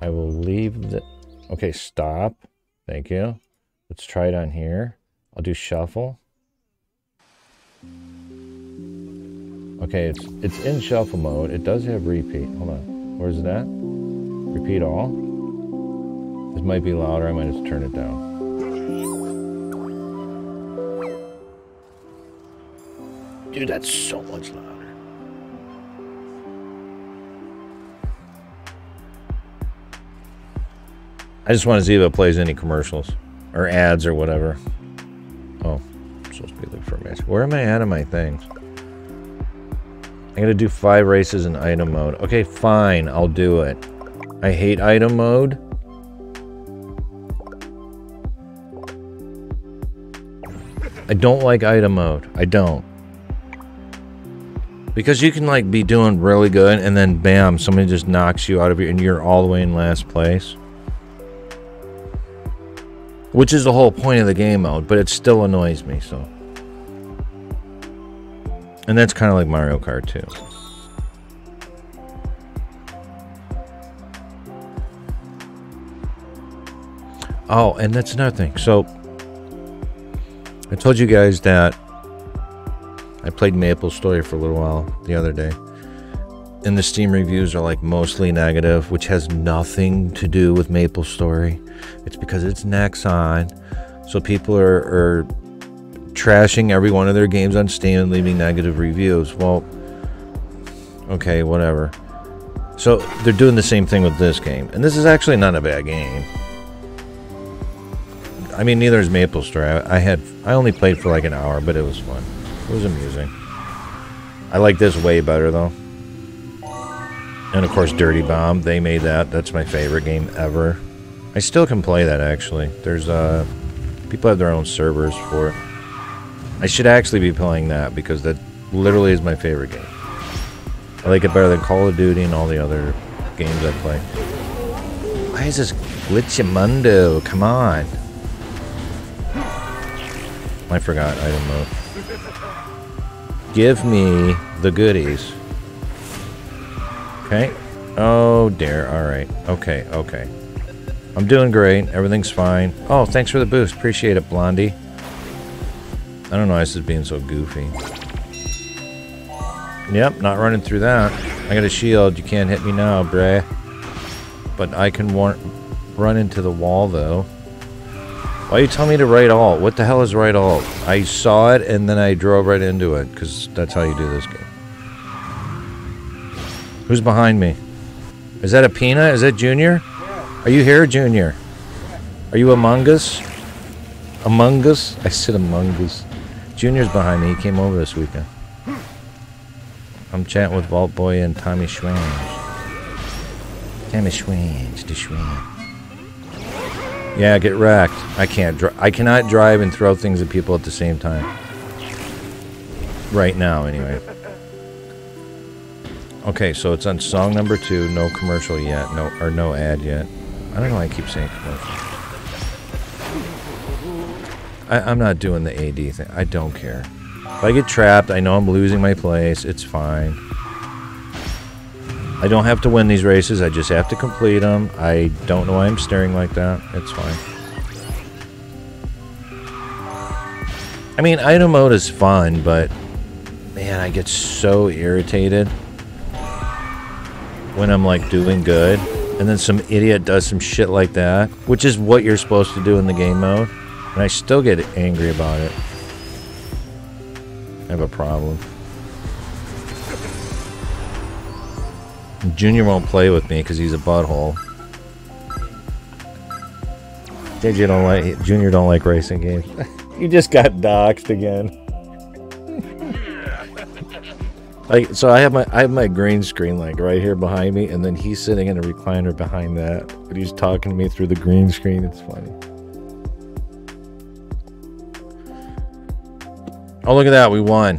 I will leave the... Okay, stop. Thank you. Let's try it on here. I'll do shuffle. Okay, it's in shuffle mode. It does have repeat. Hold on. Where's it at? Repeat all. This might be louder. I might just turn it down. Dude, that's so much louder. I just want to see if it plays any commercials or ads or whatever. Oh, I'm supposed to be looking for a match. Where am I at on my things? I'm going to do 5 races in item mode. Okay, fine. I'll do it. I hate item mode. I don't like item mode. I don't. Because you can like be doing really good and then bam, somebody just knocks you out of your and you're all the way in last place. Which is the whole point of the game mode, but it still annoys me, so. And that's kind of like Mario Kart, too. Oh, and that's another thing. So, I told you guys that I played MapleStory for a little while the other day. And the Steam reviews are like mostly negative, which has nothing to do with MapleStory. It's because it's Nexon, so people are trashing every one of their games on Steam and leaving negative reviews. Well, okay, whatever. So they're doing the same thing with this game, and this is actually not a bad game. I mean, neither is MapleStory. I only played for like an hour, but it was fun. It was amusing. I like this way better though. And of course, Dirty Bomb. They made that. That's my favorite game ever. I still can play that, actually. There's, people have their own servers for it. I should actually be playing that, because that literally is my favorite game. I like it better than Call of Duty and all the other games I play. Why is this glitchamundo? Come on. I forgot item mode. Give me the goodies. Okay. Oh, dear. All right. Okay, okay. I'm doing great. Everything's fine. Oh, thanks for the boost. Appreciate it, Blondie. I don't know why this is being so goofy. Yep, not running through that. I got a shield. You can't hit me now, bruh. But I can run into the wall, though. Why are you telling me to right alt? What the hell is right alt? I saw it, and then I drove right into it, because that's how you do this game. Who's behind me? Is that a Pina? Is that Junior? Are you here, Junior? Are you among us? Among us? I said among us. Junior's behind me. He came over this weekend. I'm chatting with Vault Boy and Tommy Schwanz. Tommy Schwanz, the Schwanz. Yeah, get wrecked. I cannot drive and throw things at people at the same time. Right now, anyway. Okay, so it's on song number 2. No commercial yet. No ad yet. I don't know why I keep saying commercial. I'm not doing the AD thing. I don't care. If I get trapped, I know I'm losing my place. It's fine. I don't have to win these races. I just have to complete them. I don't know why I'm staring like that. It's fine. I mean, item mode is fun, but man, I get so irritated when I'm like doing good and then some idiot does some shit like that, which is what you're supposed to do in the game mode, and I still get angry about it. I have a problem. Junior won't play with me because he's a butthole. Junior don't like racing games. You just got doxxed again. Like, so I have my green screen like right here behind me, and then he's sitting in a recliner behind that, but he's talking to me through the green screen. It's funny. Oh, look at that, we won.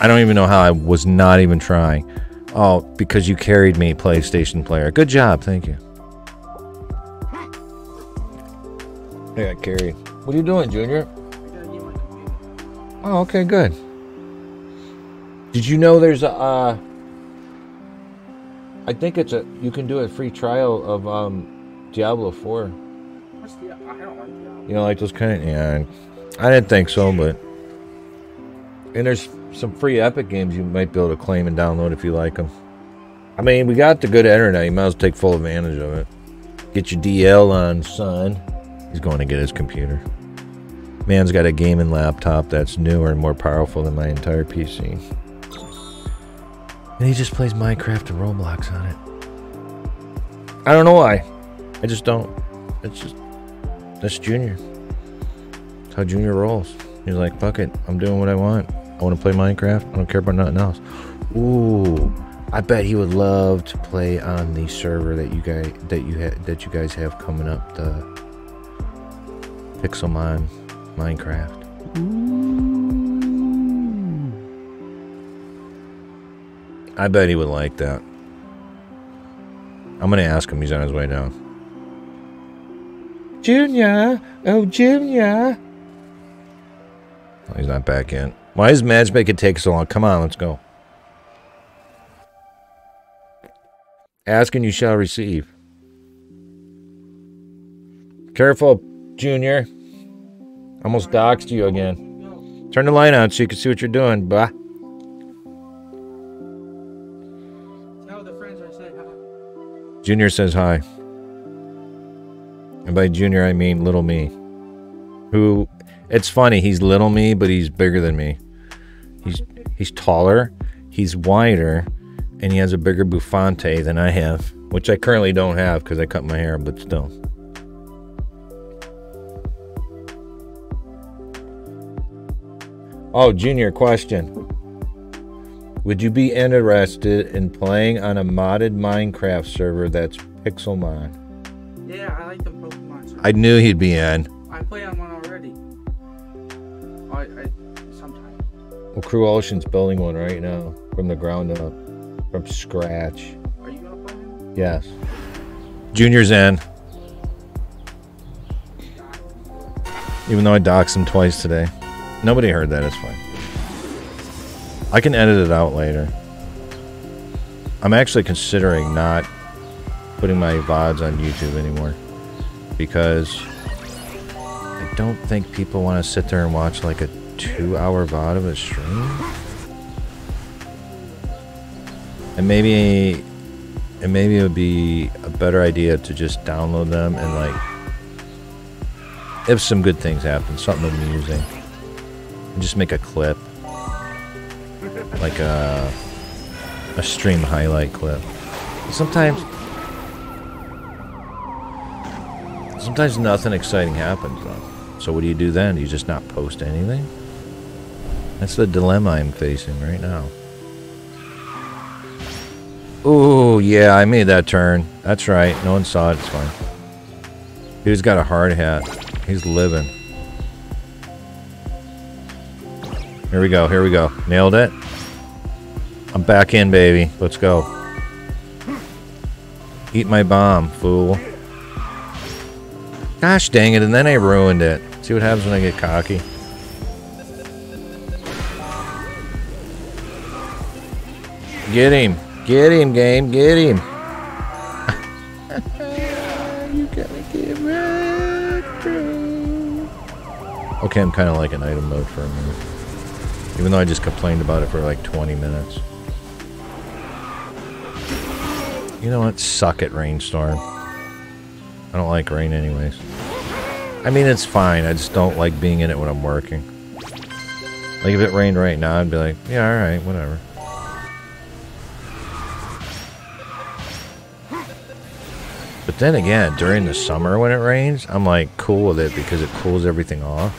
I don't even know how. I was not even trying. Oh, because you carried me, PlayStation player. Good job, thank you. I got carried. What are you doing, Junior? I gotta get my computer. Oh, okay, good. Did you know there's a, I think it's a, you can do a free trial of Diablo 4. What's the, I don't like Diablo. You know, like those kind of, yeah, I didn't think so, but, and there's some free Epic games you might be able to claim and download if you like them. I mean, we got the good internet. You might as well take full advantage of it. Get your DL on, son. He's going to get his computer. Man's got a gaming laptop that's newer and more powerful than my entire PC. And he just plays Minecraft and Roblox on it. I don't know why. I just don't. It's just, that's Junior. That's how Junior rolls. He's like, fuck it. I'm doing what I want. I want to play Minecraft. I don't care about nothing else. Ooh, I bet he would love to play on the server that you guys have coming up, the Pixelmon Minecraft. Ooh. I bet he would like that. I'm gonna ask him. He's on his way down. Junior, oh Junior. Oh, he's not back yet. Why does matchmaking take so long? Come on, let's go. Ask and you shall receive. Careful, Junior. Almost doxed you again. Turn the light on so you can see what you're doing, bah. Junior says hi. And by Junior, I mean little me. Who, it's funny, he's little me, but he's bigger than me. He's taller, he's wider, and he has a bigger bouffante than I have, which I currently don't have because I cut my hair, but still. Oh, Junior, question. Would you be interested in playing on a modded Minecraft server that's Pixelmon? Yeah, I like the Pokemon server. I knew he'd be in. I play on one already. I sometimes. Well, Crew Ocean's building one right now from the ground up, from scratch. Are you gonna play him? Yes. Junior's in. Even though I doxed him twice today. Nobody heard that, it's fine. I can edit it out later. I'm actually considering not putting my VODs on YouTube anymore because I don't think people want to sit there and watch like a 2-hour VOD of a stream. And maybe it would be a better idea to just download them and like, if some good things happen, something amusing, and just make a clip. Like a stream highlight clip. Sometimes nothing exciting happens though. So what do you do then? Do you just not post anything? That's the dilemma I'm facing right now. Ooh, yeah, I made that turn. That's right. No one saw it. It's fine. Dude's got a hard hat. He's living. Here we go. Here we go. Nailed it. I'm back in, baby. Let's go. Eat my bomb, fool. Gosh dang it, and then I ruined it. See what happens when I get cocky. Get him. Get him, game. Get him. You gotta get right, bro. Okay, I'm kind of like an item mode for a minute. Even though I just complained about it for like 20 minutes. You know what? Suck it, Rainstorm. I don't like rain anyways. I mean, it's fine. I just don't like being in it when I'm working. Like if it rained right now, I'd be like, yeah, alright, whatever. But then again, during the summer when it rains, I'm like cool with it because it cools everything off.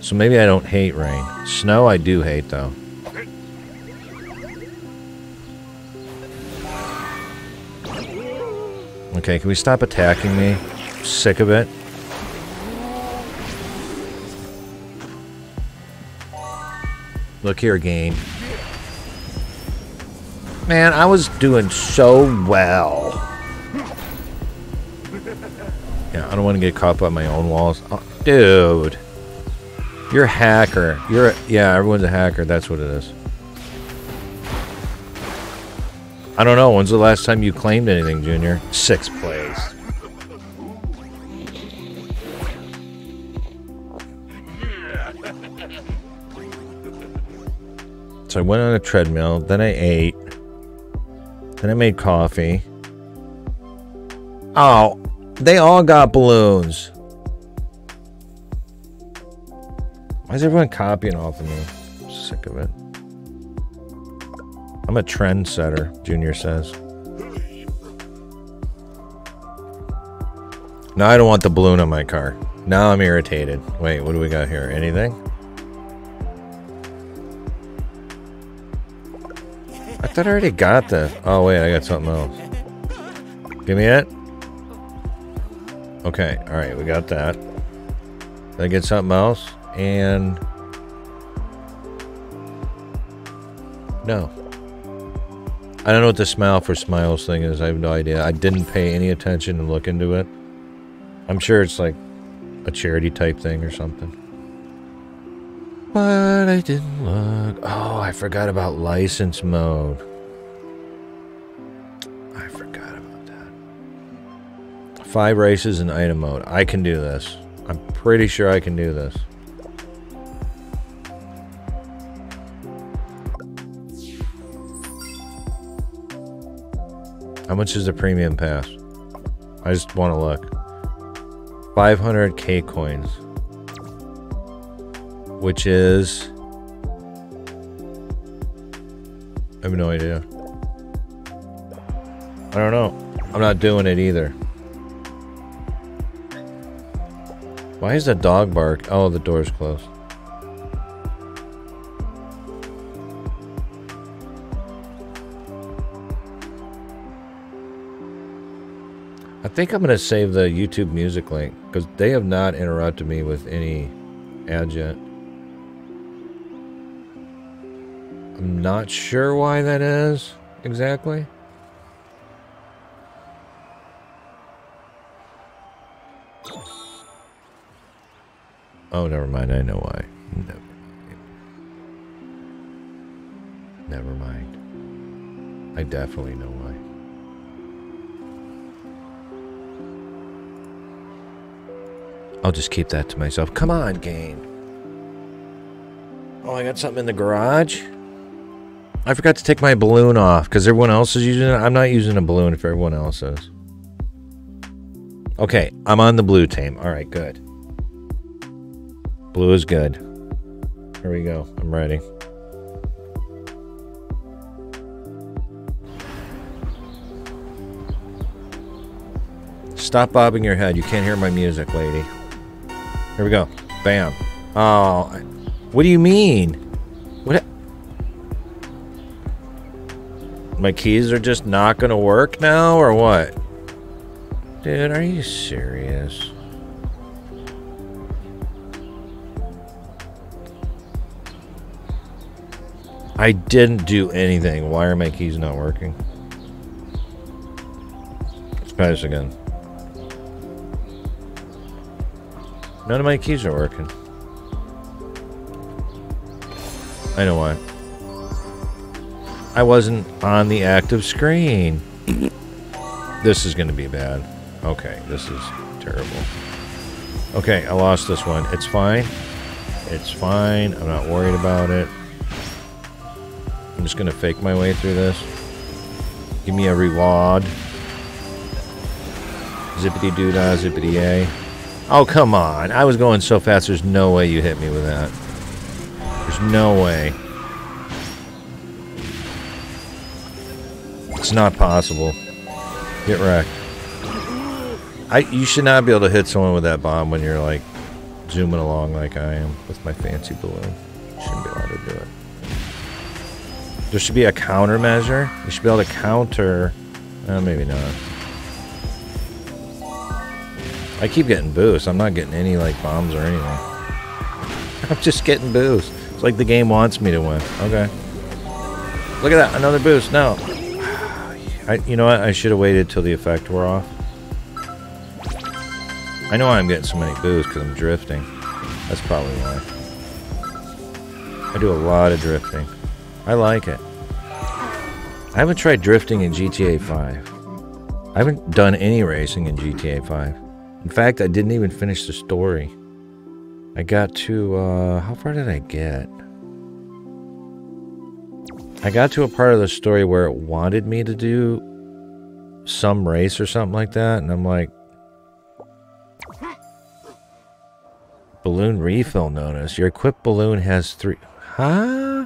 So maybe I don't hate rain. Snow I do hate, though. Okay, can we stop attacking me? I'm sick of it. Look here, game. Man, I was doing so well. Yeah, I don't want to get caught by my own walls. Oh, dude. You're a hacker. Yeah, everyone's a hacker. That's what it is. I don't know. When's the last time you claimed anything, Junior? 6 plays. So I went on a treadmill, then I ate, then I made coffee. Oh, they all got balloons. Why is everyone copying off of me? I'm sick of it. I'm a trendsetter, Junior says. Now I don't want the balloon on my car. Now I'm irritated. Wait, what do we got here? Anything? I thought I already got this. Oh, wait, I got something else. Give me it. Okay, all right, we got that. Did I get something else? And... no. I don't know what the smile for smiles thing is. I have no idea. I didn't pay any attention to look into it. I'm sure it's like a charity type thing or something. But I didn't look. Oh, I forgot about license mode. I forgot about that. 5 races in item mode. I can do this. I'm pretty sure I can do this. How much is the premium pass? I just want to look. 500k coins. Which is... I have no idea. I don't know. I'm not doing it either. Why is the dog bark? Oh, the door's closed. I think I'm gonna save the YouTube music link because they have not interrupted me with any ads yet. I'm not sure why that is exactly. Oh, never mind. I know why. Never mind. Never mind. I definitely know why. I'll just keep that to myself. Come on, game. Oh, I got something in the garage. I forgot to take my balloon off because everyone else is using it. I'm not using a balloon if everyone else is. Okay, I'm on the blue team. All right, good. Blue is good. Here we go. I'm ready. Stop bobbing your head. You can't hear my music, lady. Here we go. Bam. Oh, what do you mean? What? My keys are just not going to work now or what? Dude, are you serious? I didn't do anything. Why are my keys not working? Let's try this again. None of my keys are working. I know why. I wasn't on the active screen. This is going to be bad. Okay, this is terrible. Okay, I lost this one. It's fine. It's fine. I'm not worried about it. I'm just gonna fake my way through this. Give me a reward. Zippity doo dah, zippity yay. Oh, come on. I was going so fast, there's no way you hit me with that. There's no way. It's not possible. Get wrecked. You should not be able to hit someone with that bomb when you're like zooming along like I am with my fancy balloon. Shouldn't be able to do it. There should be a countermeasure. You should be able to counter. Maybe not. I keep getting boosts. I'm not getting any like bombs or anything. I'm just getting boosts. It's like the game wants me to win. Okay. Look at that. Another boost. No. You know what? I should have waited till the effect wore off. I know why I'm getting so many boosts because I'm drifting. That's probably why. I do a lot of drifting. I like it. I haven't tried drifting in GTA 5. I haven't done any racing in GTA 5. In fact, I didn't even finish the story. I got to, how far did I get? I got to a part of the story where it wanted me to do some race or something like that, and I'm like, balloon refill notice. Your equipped balloon has 3... Huh?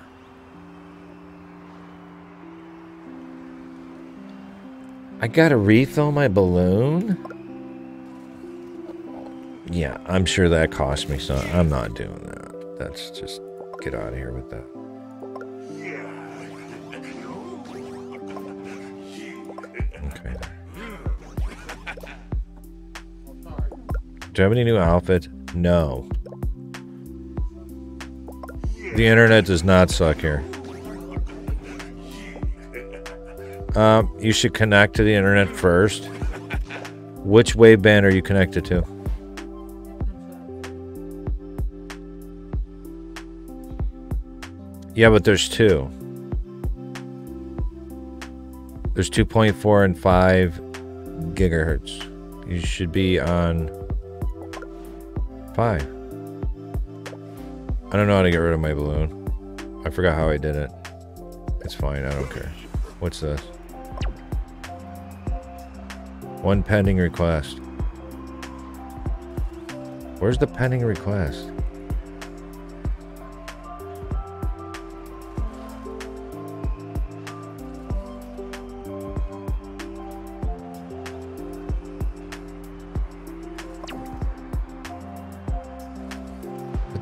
I gotta refill my balloon? Yeah, I'm sure that cost me some. I'm not doing that. That's just... Get out of here with that. Okay. Do I have any new outfits? No. The internet does not suck here. You should connect to the internet first. Which waveband are you connected to? Yeah, but there's two. There's 2.4 and 5 gigahertz. You should be on 5. I don't know how to get rid of my balloon. I forgot how I did it. It's fine, I don't care. What's this? One pending request. Where's the pending request?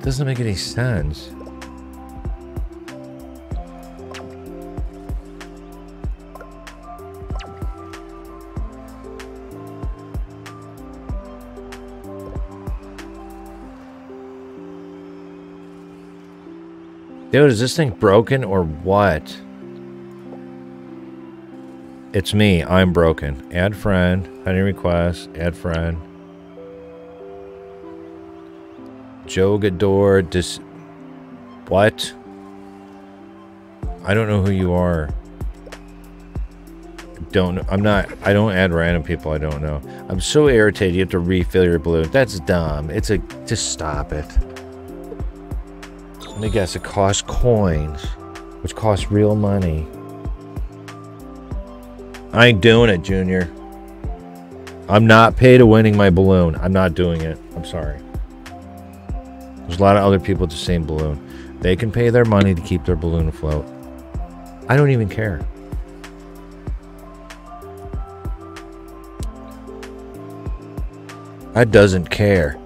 Doesn't make any sense. Dude, is this thing broken or what? It's me. I'm broken. Add friend. Pending request. Add friend. Jogador, what? I don't know who you are. I don't add random people I don't know. I'm so irritated you have to refill your balloon. That's dumb. It's a, just stop it. Let me guess, it costs coins, which costs real money. I ain't doing it, Junior. I'm not paid to winning my balloon. I'm not doing it. I'm sorry. There's a lot of other people with the same balloon. They can pay their money to keep their balloon afloat. I don't even care. I doesn't care.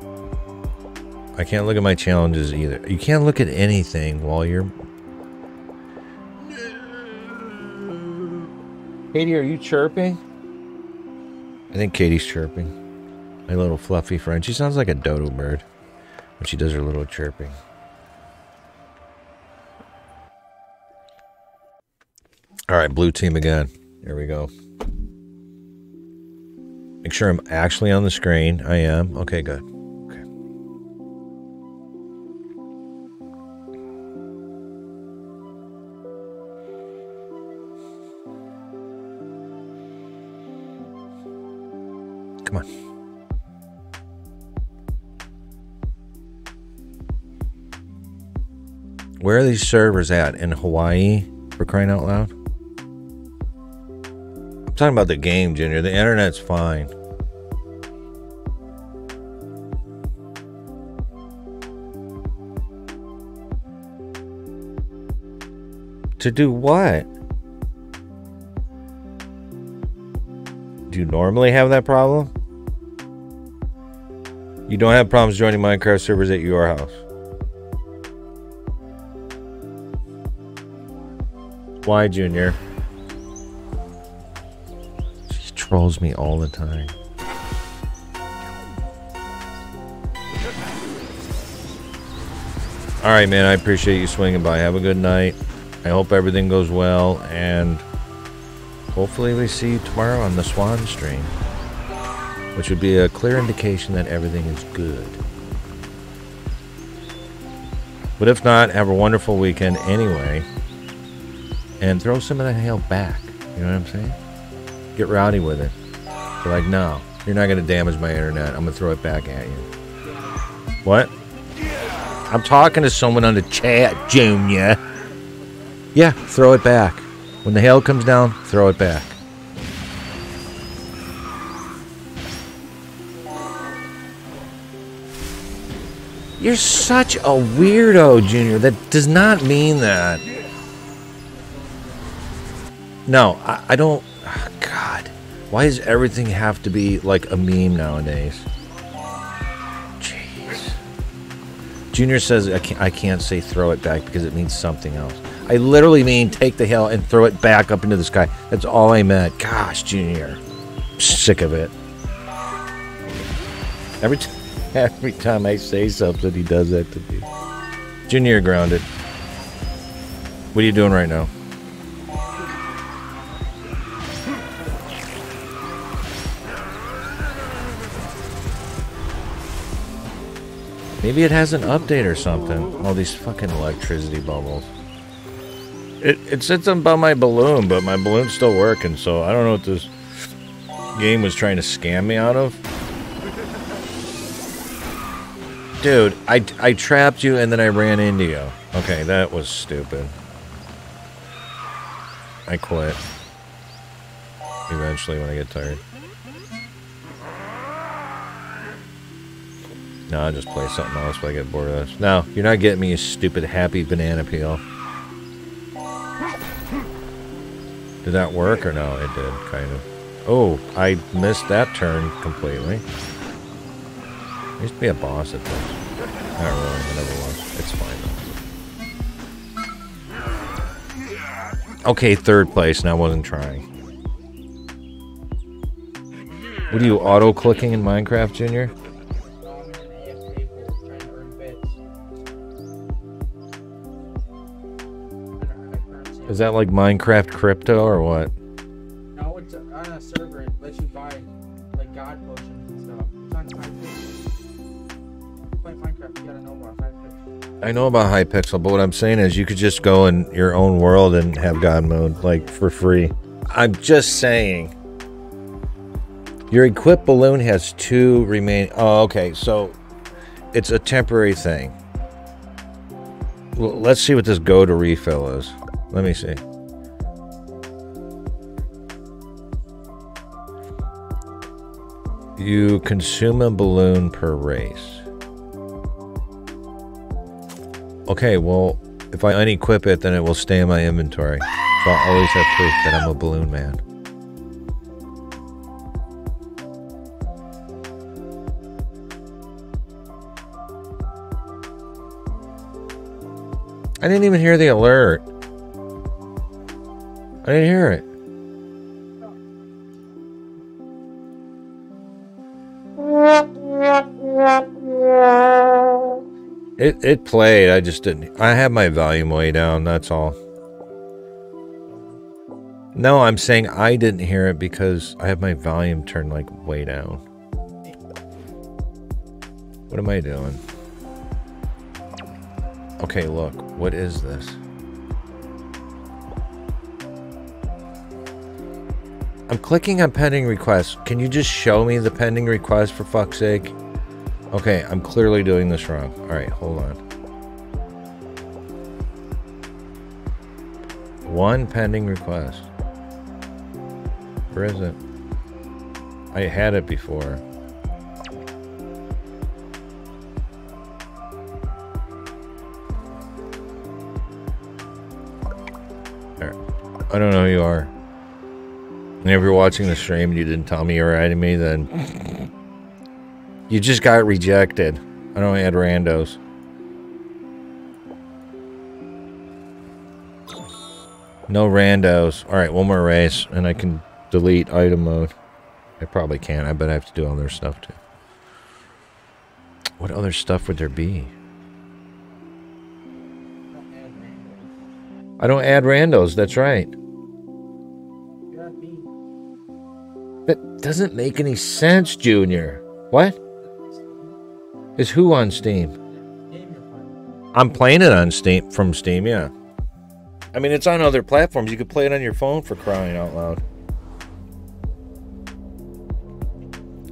I can't look at my challenges either. You can't look at anything while you're... Katie, are you chirping? I think Katie's chirping. My little fluffy friend. She sounds like a dodo bird. When she does her little chirping. All right, blue team again. Here we go. Make sure I'm actually on the screen. I am. Okay, good. Okay. Come on. Where are these servers at? In Hawaii? For crying out loud? I'm talking about the game, Junior. The internet's fine. To do what? Do you normally have that problem? You don't have problems joining Minecraft servers at your house. Why, Junior? She trolls me all the time. All right, man. I appreciate you swinging by. Have a good night. I hope everything goes well, and hopefully we see you tomorrow on the Swan stream, which would be a clear indication that everything is good. But if not, have a wonderful weekend anyway. And throw some of that hail back. You know what I'm saying? Get rowdy with it. You're like, no, you're not going to damage my internet. I'm going to throw it back at you. What? I'm talking to someone on the chat, Junior. Yeah, throw it back. When the hail comes down, throw it back. You're such a weirdo, Junior. That does not mean that. No, I don't... Oh, God. Why does everything have to be like a meme nowadays? Jeez. Junior says I can't say throw it back because it means something else. I literally mean take the hill and throw it back up into the sky. That's all I meant. Gosh, Junior. I'm sick of it. Every time I say something, he does that to me. Junior, you're grounded. What are you doing right now? Maybe it has an update or something. All these fucking electricity bubbles. It sits on by my balloon, but my balloon's still working, so I don't know what this game was trying to scam me out of. Dude, I trapped you and then I ran into you. Okay, that was stupid. I quit. Eventually when I get tired. No, I'll just play something else when I get bored of this. No, you're not getting me, you stupid happy banana peel. Did that work or no? It did, kind of. Oh, I missed that turn completely. There used to be a boss at this. Not really, I never was. It's fine though. Okay, third place, and I wasn't trying. What are you, auto-clicking in Minecraft, Junior? Is that like Minecraft crypto or what? No, it's on a server. It lets you buy, like, god potions and stuff. It's on Hypixel. Minecraft, you gotta know about Hypixel. I know about Hypixel, but what I'm saying is you could just go in your own world and have god mode, like, for free. I'm just saying. Your equipped balloon has two remaining. Oh, okay, so it's a temporary thing. Well, let's see what this go to refill is. Let me see. You consume a balloon per race. Okay, well, if I unequip it, then it will stay in my inventory. So I'll always have proof that I'm a balloon man. I didn't even hear the alert. I didn't hear it. It played, I just didn't. I have my volume way down, that's all. No, I'm saying I didn't hear it because I have my volume turned like way down. What am I doing? Okay, look, what is this? I'm clicking on pending requests. Can you just show me the pending request for fuck's sake? Okay, I'm clearly doing this wrong. All right, hold on. One pending request. Where is it? I had it before. All right. I don't know who you are. And if you're watching the stream and you didn't tell me you were adding me, then you just got rejected. I don't add randos. No randos. Alright, one more race, and I can delete item mode. I probably can't. I bet I have to do other stuff too. What other stuff would there be? I don't add randos, that's right. That doesn't make any sense, Junior. What? Is who on Steam? I'm playing it on Steam, from Steam, yeah. I mean, it's on other platforms. You could play it on your phone for crying out loud.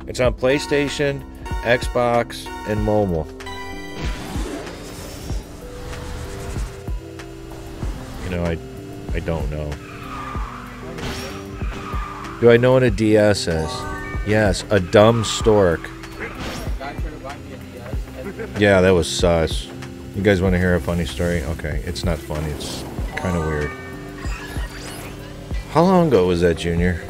It's on PlayStation, Xbox, and mobile. You know, I I don't know. Do I know what a DS is? Yes, a dumb stork. Yeah, that was sus. You guys want to hear a funny story? Okay, it's not funny. It's kind of weird. How long ago was that, Junior?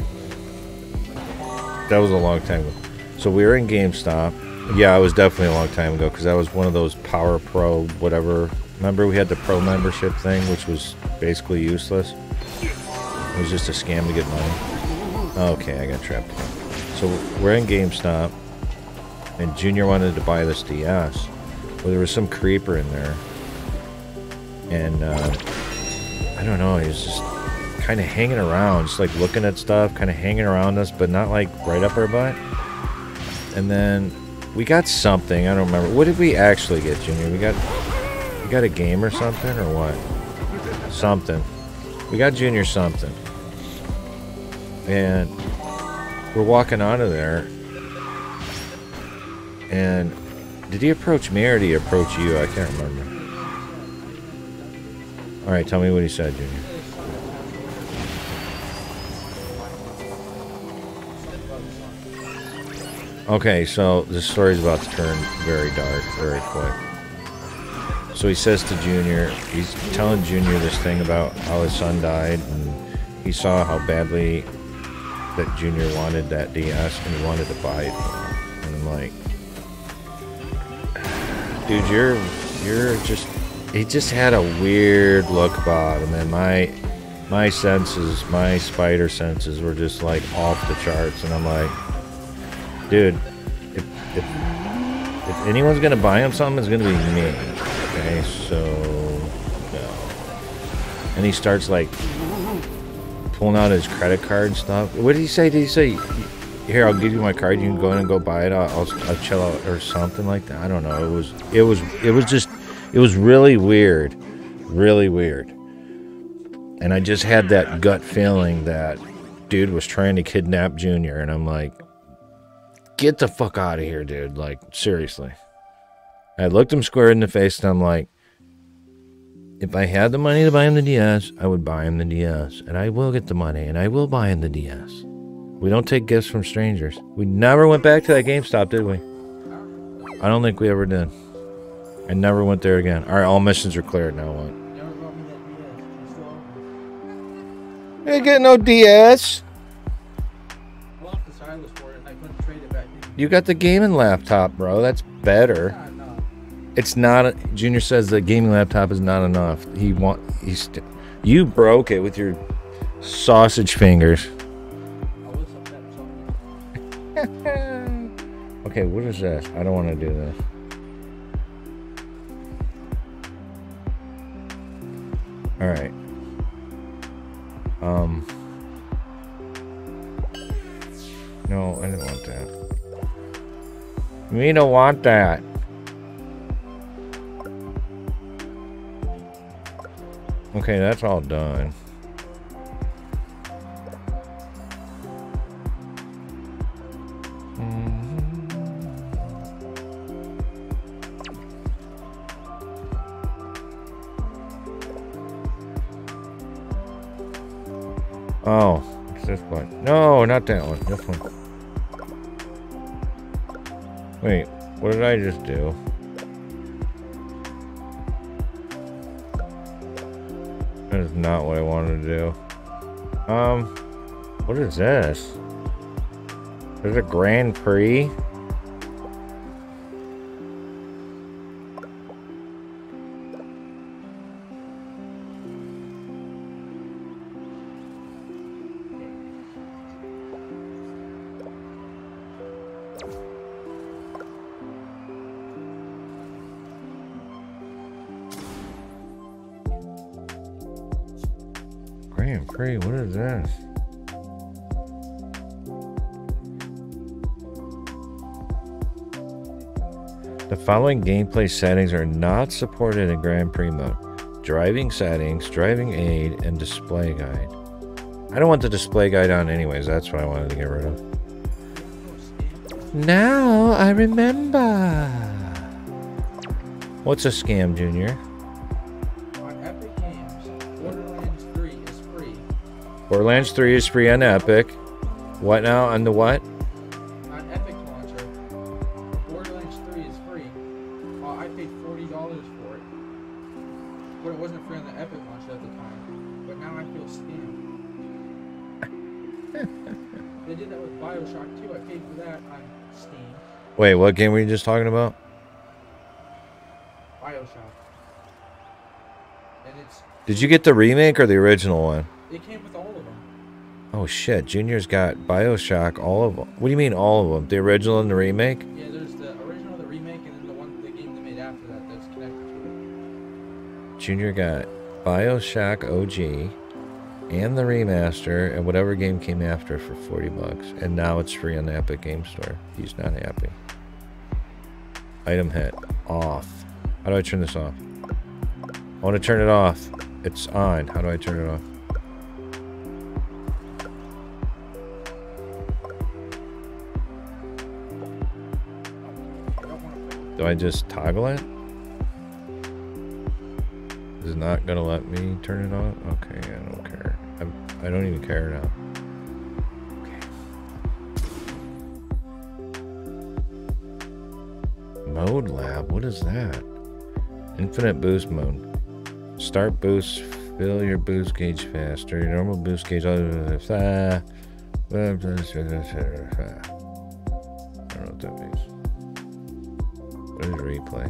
That was a long time ago. So we were in GameStop. Yeah, it was definitely a long time ago because that was one of those Power Pro whatever. Remember we had the Pro membership thing, which was basically useless? It was just a scam to get money. Okay, I got trapped. So we're in GameStop, and Junior wanted to buy this DS. Well, there was some creeper in there, and I don't know, he was just kind of hanging around, just like looking at stuff, kind of hanging around us, but not like right up our butt. And then we got something, I don't remember. What did we actually get, Junior? We got a game or something, or what? Something. We got Junior something. And we're walking out of there, and did he approach me or did he approach you? I can't remember. Alright, tell me what he said, Junior. Okay, so this story's about to turn very dark, very quick. So he says to Junior, he's telling Junior this thing about how his son died, and he saw how badly that Junior wanted that DS and he wanted to buy it. And I'm like, dude, you're just, he just had a weird look about him, and my senses, my spider senses were just like off the charts, and I'm like, dude, if anyone's gonna buy him something, it's gonna be me. Okay, so no. And he starts like pulling out his credit card and stuff. What did he say? Did he say, here, I'll give you my card, you can go in and go buy it, I'll chill out, or something like that? I don't know. It was just, it was really weird, really weird. And I just had that gut feeling that dude was trying to kidnap Junior, and I'm like, get the fuck out of here, dude. Like, seriously. I looked him square in the face, and I'm like, if I had the money to buy him the DS, I would buy him the DS, and I will get the money, and I will buy him the DS. We don't take gifts from strangers. We never went back to that GameStop, did we? I don't think we ever did. I never went there again. Alright, all missions are cleared now. What? Ain't getting no DS. You got the gaming laptop, bro. That's better. It's not. Junior says the gaming laptop is not enough. You broke it with your sausage fingers. Okay, what is this? I don't want to do this. Alright. No, I didn't want that. We don't want that. Okay, that's all done. Oh, it's this one. No, not that one. This one. Wait, what did I just do? That is not what I wanted to do. What is this? There's a Grand Prix? Grand Prix, what is this? The following gameplay settings are not supported in Grand Prix mode. Driving settings, driving aid, and display guide. I don't want the display guide on anyways, that's what I wanted to get rid of. Now I remember. What's a scam, Junior? On Epic Games, Borderlands 3 is Borderlands 3 is free on Epic. What now? On the what? On Epic Launcher. Borderlands 3 is free. I paid $40 for it. But it wasn't free on the Epic Launcher at the time. But now I feel scammed. They did that with Bioshock 2. I paid for that on Steam. Wait, what game were you just talking about? Bioshock. And it's... Did you get the remake or the original one? It came with all of them. Oh shit, Junior's got Bioshock, all of them. What do you mean all of them? The original and the remake? Yeah, there's the original, the remake, and then the one, the game they made after that that's connected to it. Junior got Bioshock OG and the remaster and whatever game came after for 40 bucks. And now it's free on the Epic Game Store. He's not happy. Item hit. Off. How do I turn this off? I want to turn it off. It's on. How do I turn it off? Do I just toggle it? It's not gonna let me turn it on? Okay, I don't care. I don't even care now. Okay. Mode lab, what is that? Infinite boost mode. Start boost, fill your boost gauge faster. Your normal boost gauge, blah, blah, blah, blah, blah, blah. I don't know what that means. What is replay?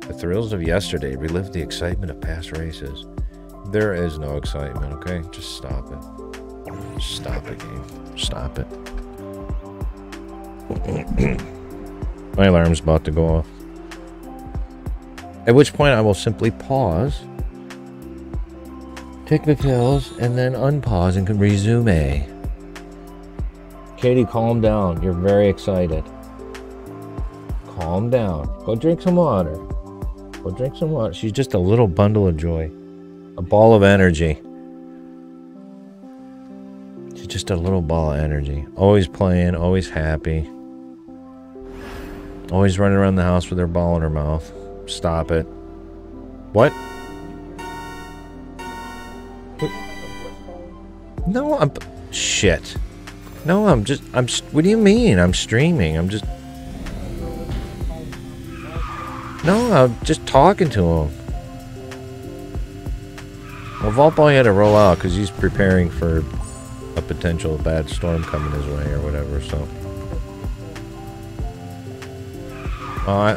The thrills of yesterday. Relive the excitement of past races. There is no excitement, okay? Just stop it. Just stop it, game. Stop it. My alarm's about to go off. At which point I will simply pause, take the pills, and then unpause and can resume. Katie, calm down. You're very excited. Calm down. Go drink some water. Go drink some water. She's just a little bundle of joy. A ball of energy. She's just a little ball of energy. Always playing, always happy. Always running around the house with her ball in her mouth. Stop it. What? No, I'm... Shit. No, I'm just... What do you mean? I'm streaming. I'm just... No, I'm just talking to him. Well, Volpoy had to roll out because he's preparing for a potential bad storm coming his way or whatever, so. I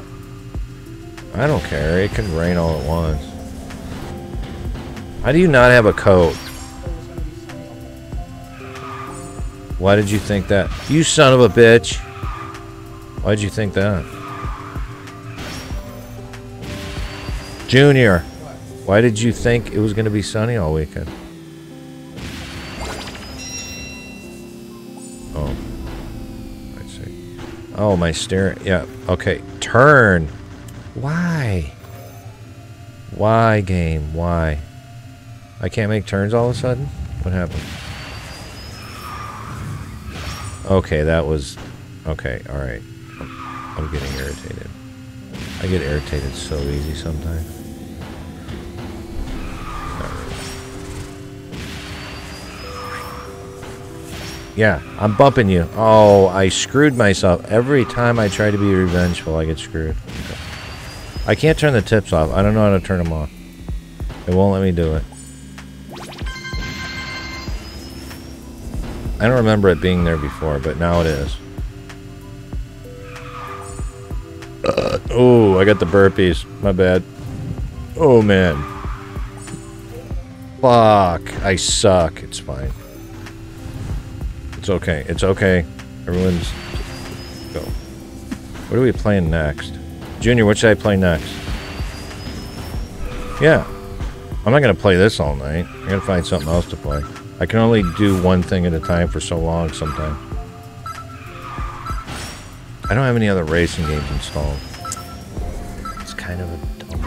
don't care. It can rain all at once. How do you not have a coat? Why did you think that? You son of a bitch! Why did you think that? Junior, why did you think it was going to be sunny all weekend? Oh, I see. Oh, my steering. Yeah, okay. Turn. Why? Why, game? Why? I can't make turns all of a sudden? What happened? Okay, that was... Okay, alright. I'm getting irritated. I get irritated so easy sometimes. Yeah, I'm bumping you. Oh, I screwed myself. Every time I try to be revengeful, I get screwed. Okay. I can't turn the tips off. I don't know how to turn them off. It won't let me do it. I don't remember it being there before, but now it is. Oh, I got the burpees. My bad. Oh, man. Fuck. I suck. It's fine. It's okay. It's okay. Everyone's... Go. What are we playing next? Junior, what should I play next? Yeah. I'm not going to play this all night. I'm going to find something else to play. I can only do one thing at a time for so long sometimes. I don't have any other racing games installed. It's kind of a dumb...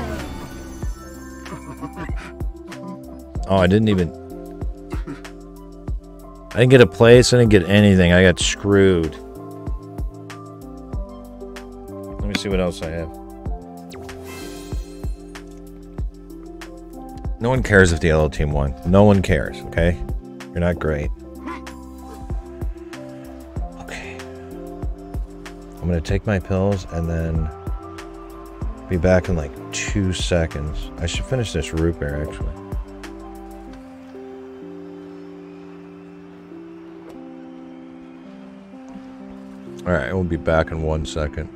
Oh, I didn't get a place. I didn't get anything. I got screwed. Let me see what else I have. No one cares if the yellow team won. No one cares, okay? You're not great. Okay. I'm gonna take my pills and then be back in like 2 seconds. I should finish this root beer actually. All right, we'll be back in 1 second.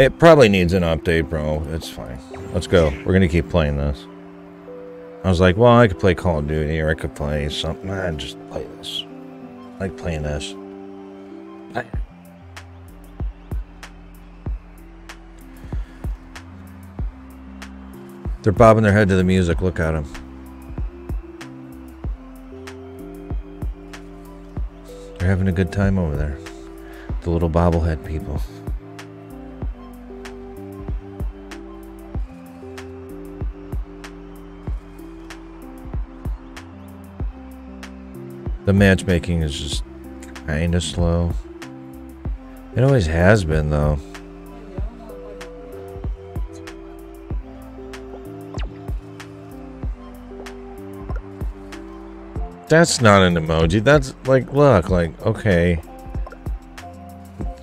It probably needs an update, bro. It's fine. Let's go. We're going to keep playing this. I was like, well, I could play Call of Duty or I could play something. I just play this. I like playing this. They're bobbing their head to the music. Look at them. They're having a good time over there. The little bobblehead people. The matchmaking is just kind of slow. It always has been, though. That's not an emoji. That's like, look, like, okay.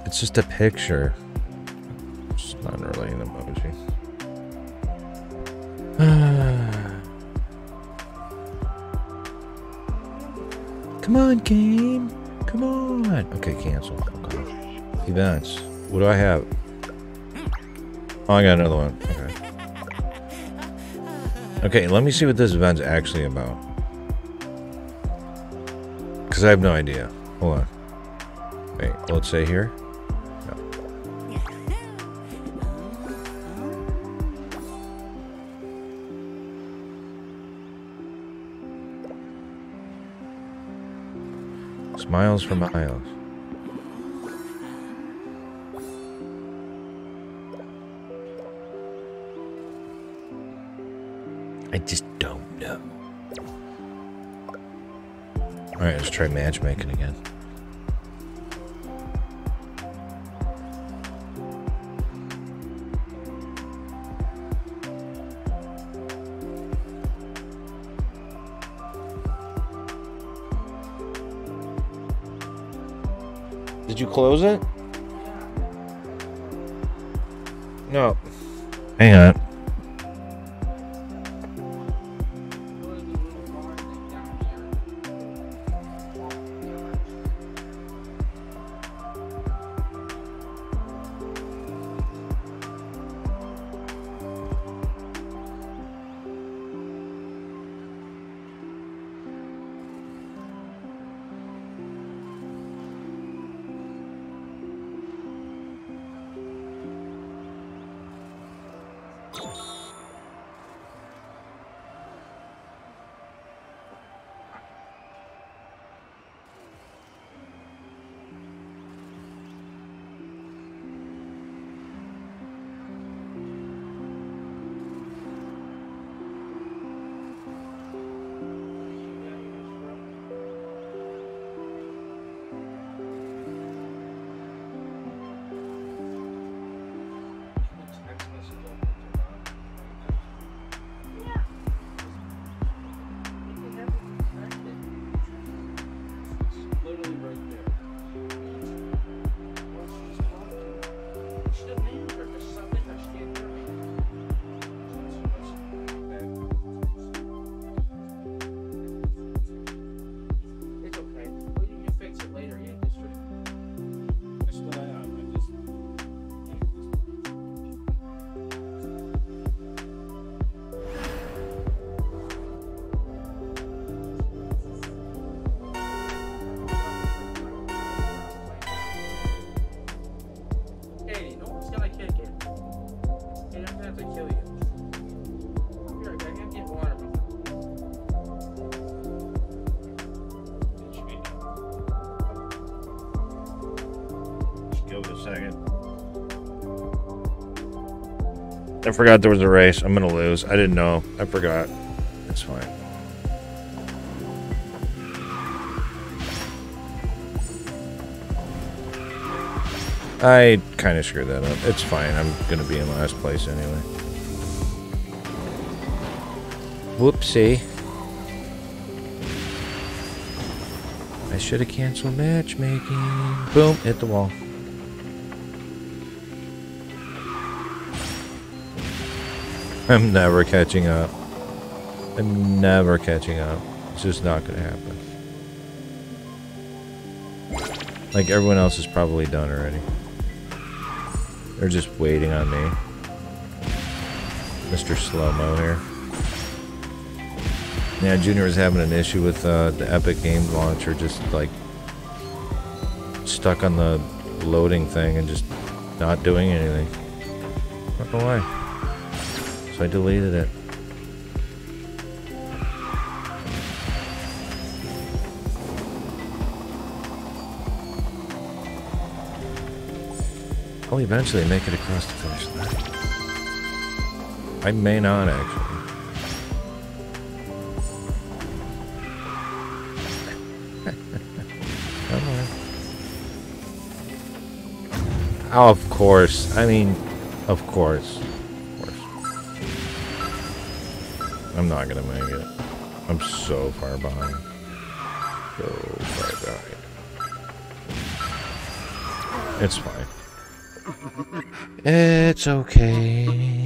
It's just a picture. It's not really an emoji. Come on, game. Come on. Okay, cancel. Okay. Events. What do I have? Oh, I got another one. Okay. Okay, let me see what this event's actually about. Because I have no idea. Hold on. Wait, let's say here. No. Smiles for miles. I just don't know. Alright, let's try matchmaking again. Did you close it? No. Hang on. I forgot there was a race. I'm gonna lose. I didn't know. I forgot. It's fine. I kind of screwed that up. It's fine. I'm gonna be in last place anyway. Whoopsie. I should have canceled matchmaking. Boom, hit the wall. I'm never catching up. I'm never catching up. It's just not gonna happen. Like, everyone else is probably done already. They're just waiting on me. Mr. Slow-Mo here. Yeah, Junior was having an issue with the Epic Games launcher, just like stuck on the loading thing and just not doing anything. Not gonna lie. So I deleted it. I'll eventually make it across the finish line. I may not, actually. Oh, of course. I mean, of course. Of course. I'm not gonna make it. I'm so far behind. So far behind. It's fine. It's okay.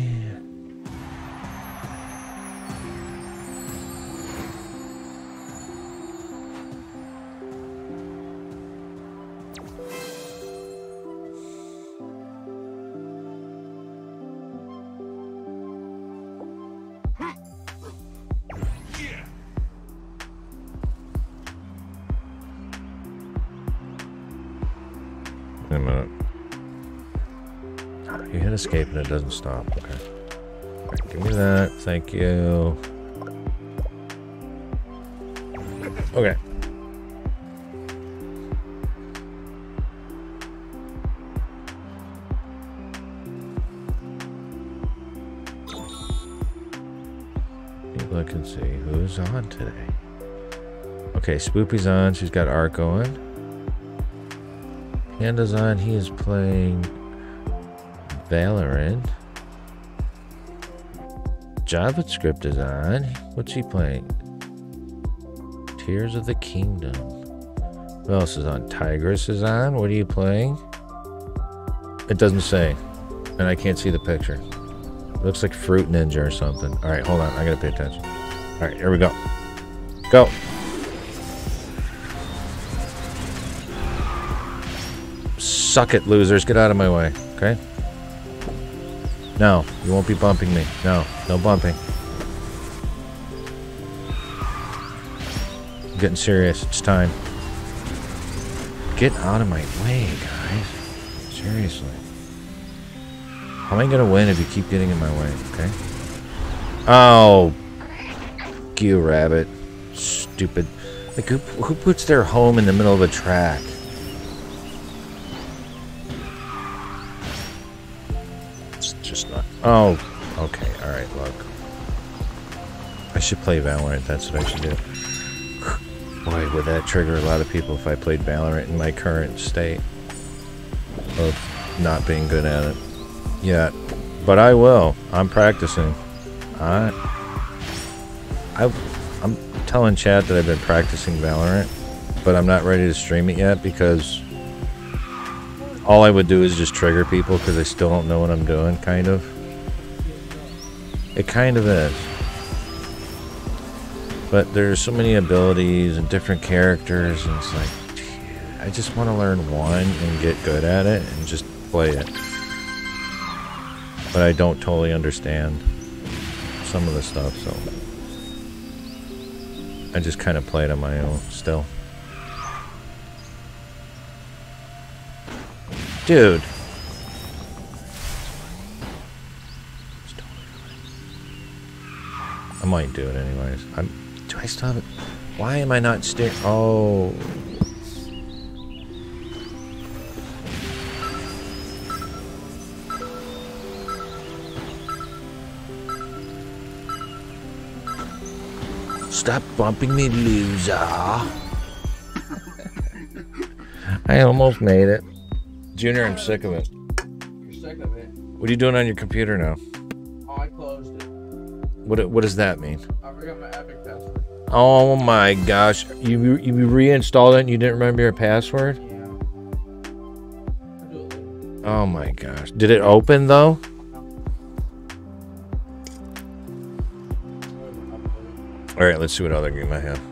You hit escape and it doesn't stop. Okay. Right, give me that. Thank you. Okay. Maybe I can see who's on today. Okay, Spoopy's on. She's got Ark on. Panda's on. He is playing Valorant. JavaScript is on. What's he playing? Tears of the Kingdom. Who else is on? Tigress is on. What are you playing? It doesn't say. And I can't see the picture. It looks like Fruit Ninja or something. Alright, hold on. I gotta pay attention. Alright, here we go. Go! Suck it, losers. Get out of my way. Okay? No, you won't be bumping me. No, no bumping. I'm getting serious. It's time. Get out of my way, guys. Seriously. How am I going to win if you keep getting in my way, okay? Oh. You rabbit. Stupid. Like, who puts their home in the middle of a track? Oh, okay, alright, look. I should play Valorant, that's what I should do. Boy, would that trigger a lot of people if I played Valorant in my current state of not being good at it yet. But I will. I'm practicing. I'm telling chat that I've been practicing Valorant, but I'm not ready to stream it yet because all I would do is just trigger people because I still don't know what I'm doing, kind of. It kind of is. But there's so many abilities and different characters, and it's like, I just want to learn one and get good at it and just play it. But I don't totally understand some of the stuff, so I just kind of play it on my own still. Dude. I might do it anyways. Do I still have it? Why am I not steering? Oh. Stop bumping me, loser. I almost made it. Junior, I'm sick of it. You're sick of it? What are you doing on your computer now? Oh, I closed it. What does that mean? I forgot my Epic password. Oh my gosh. You reinstalled it and you didn't remember your password? Yeah. I'll do it later. Oh my gosh. Did it open though? No. Alright, let's see what other game I have.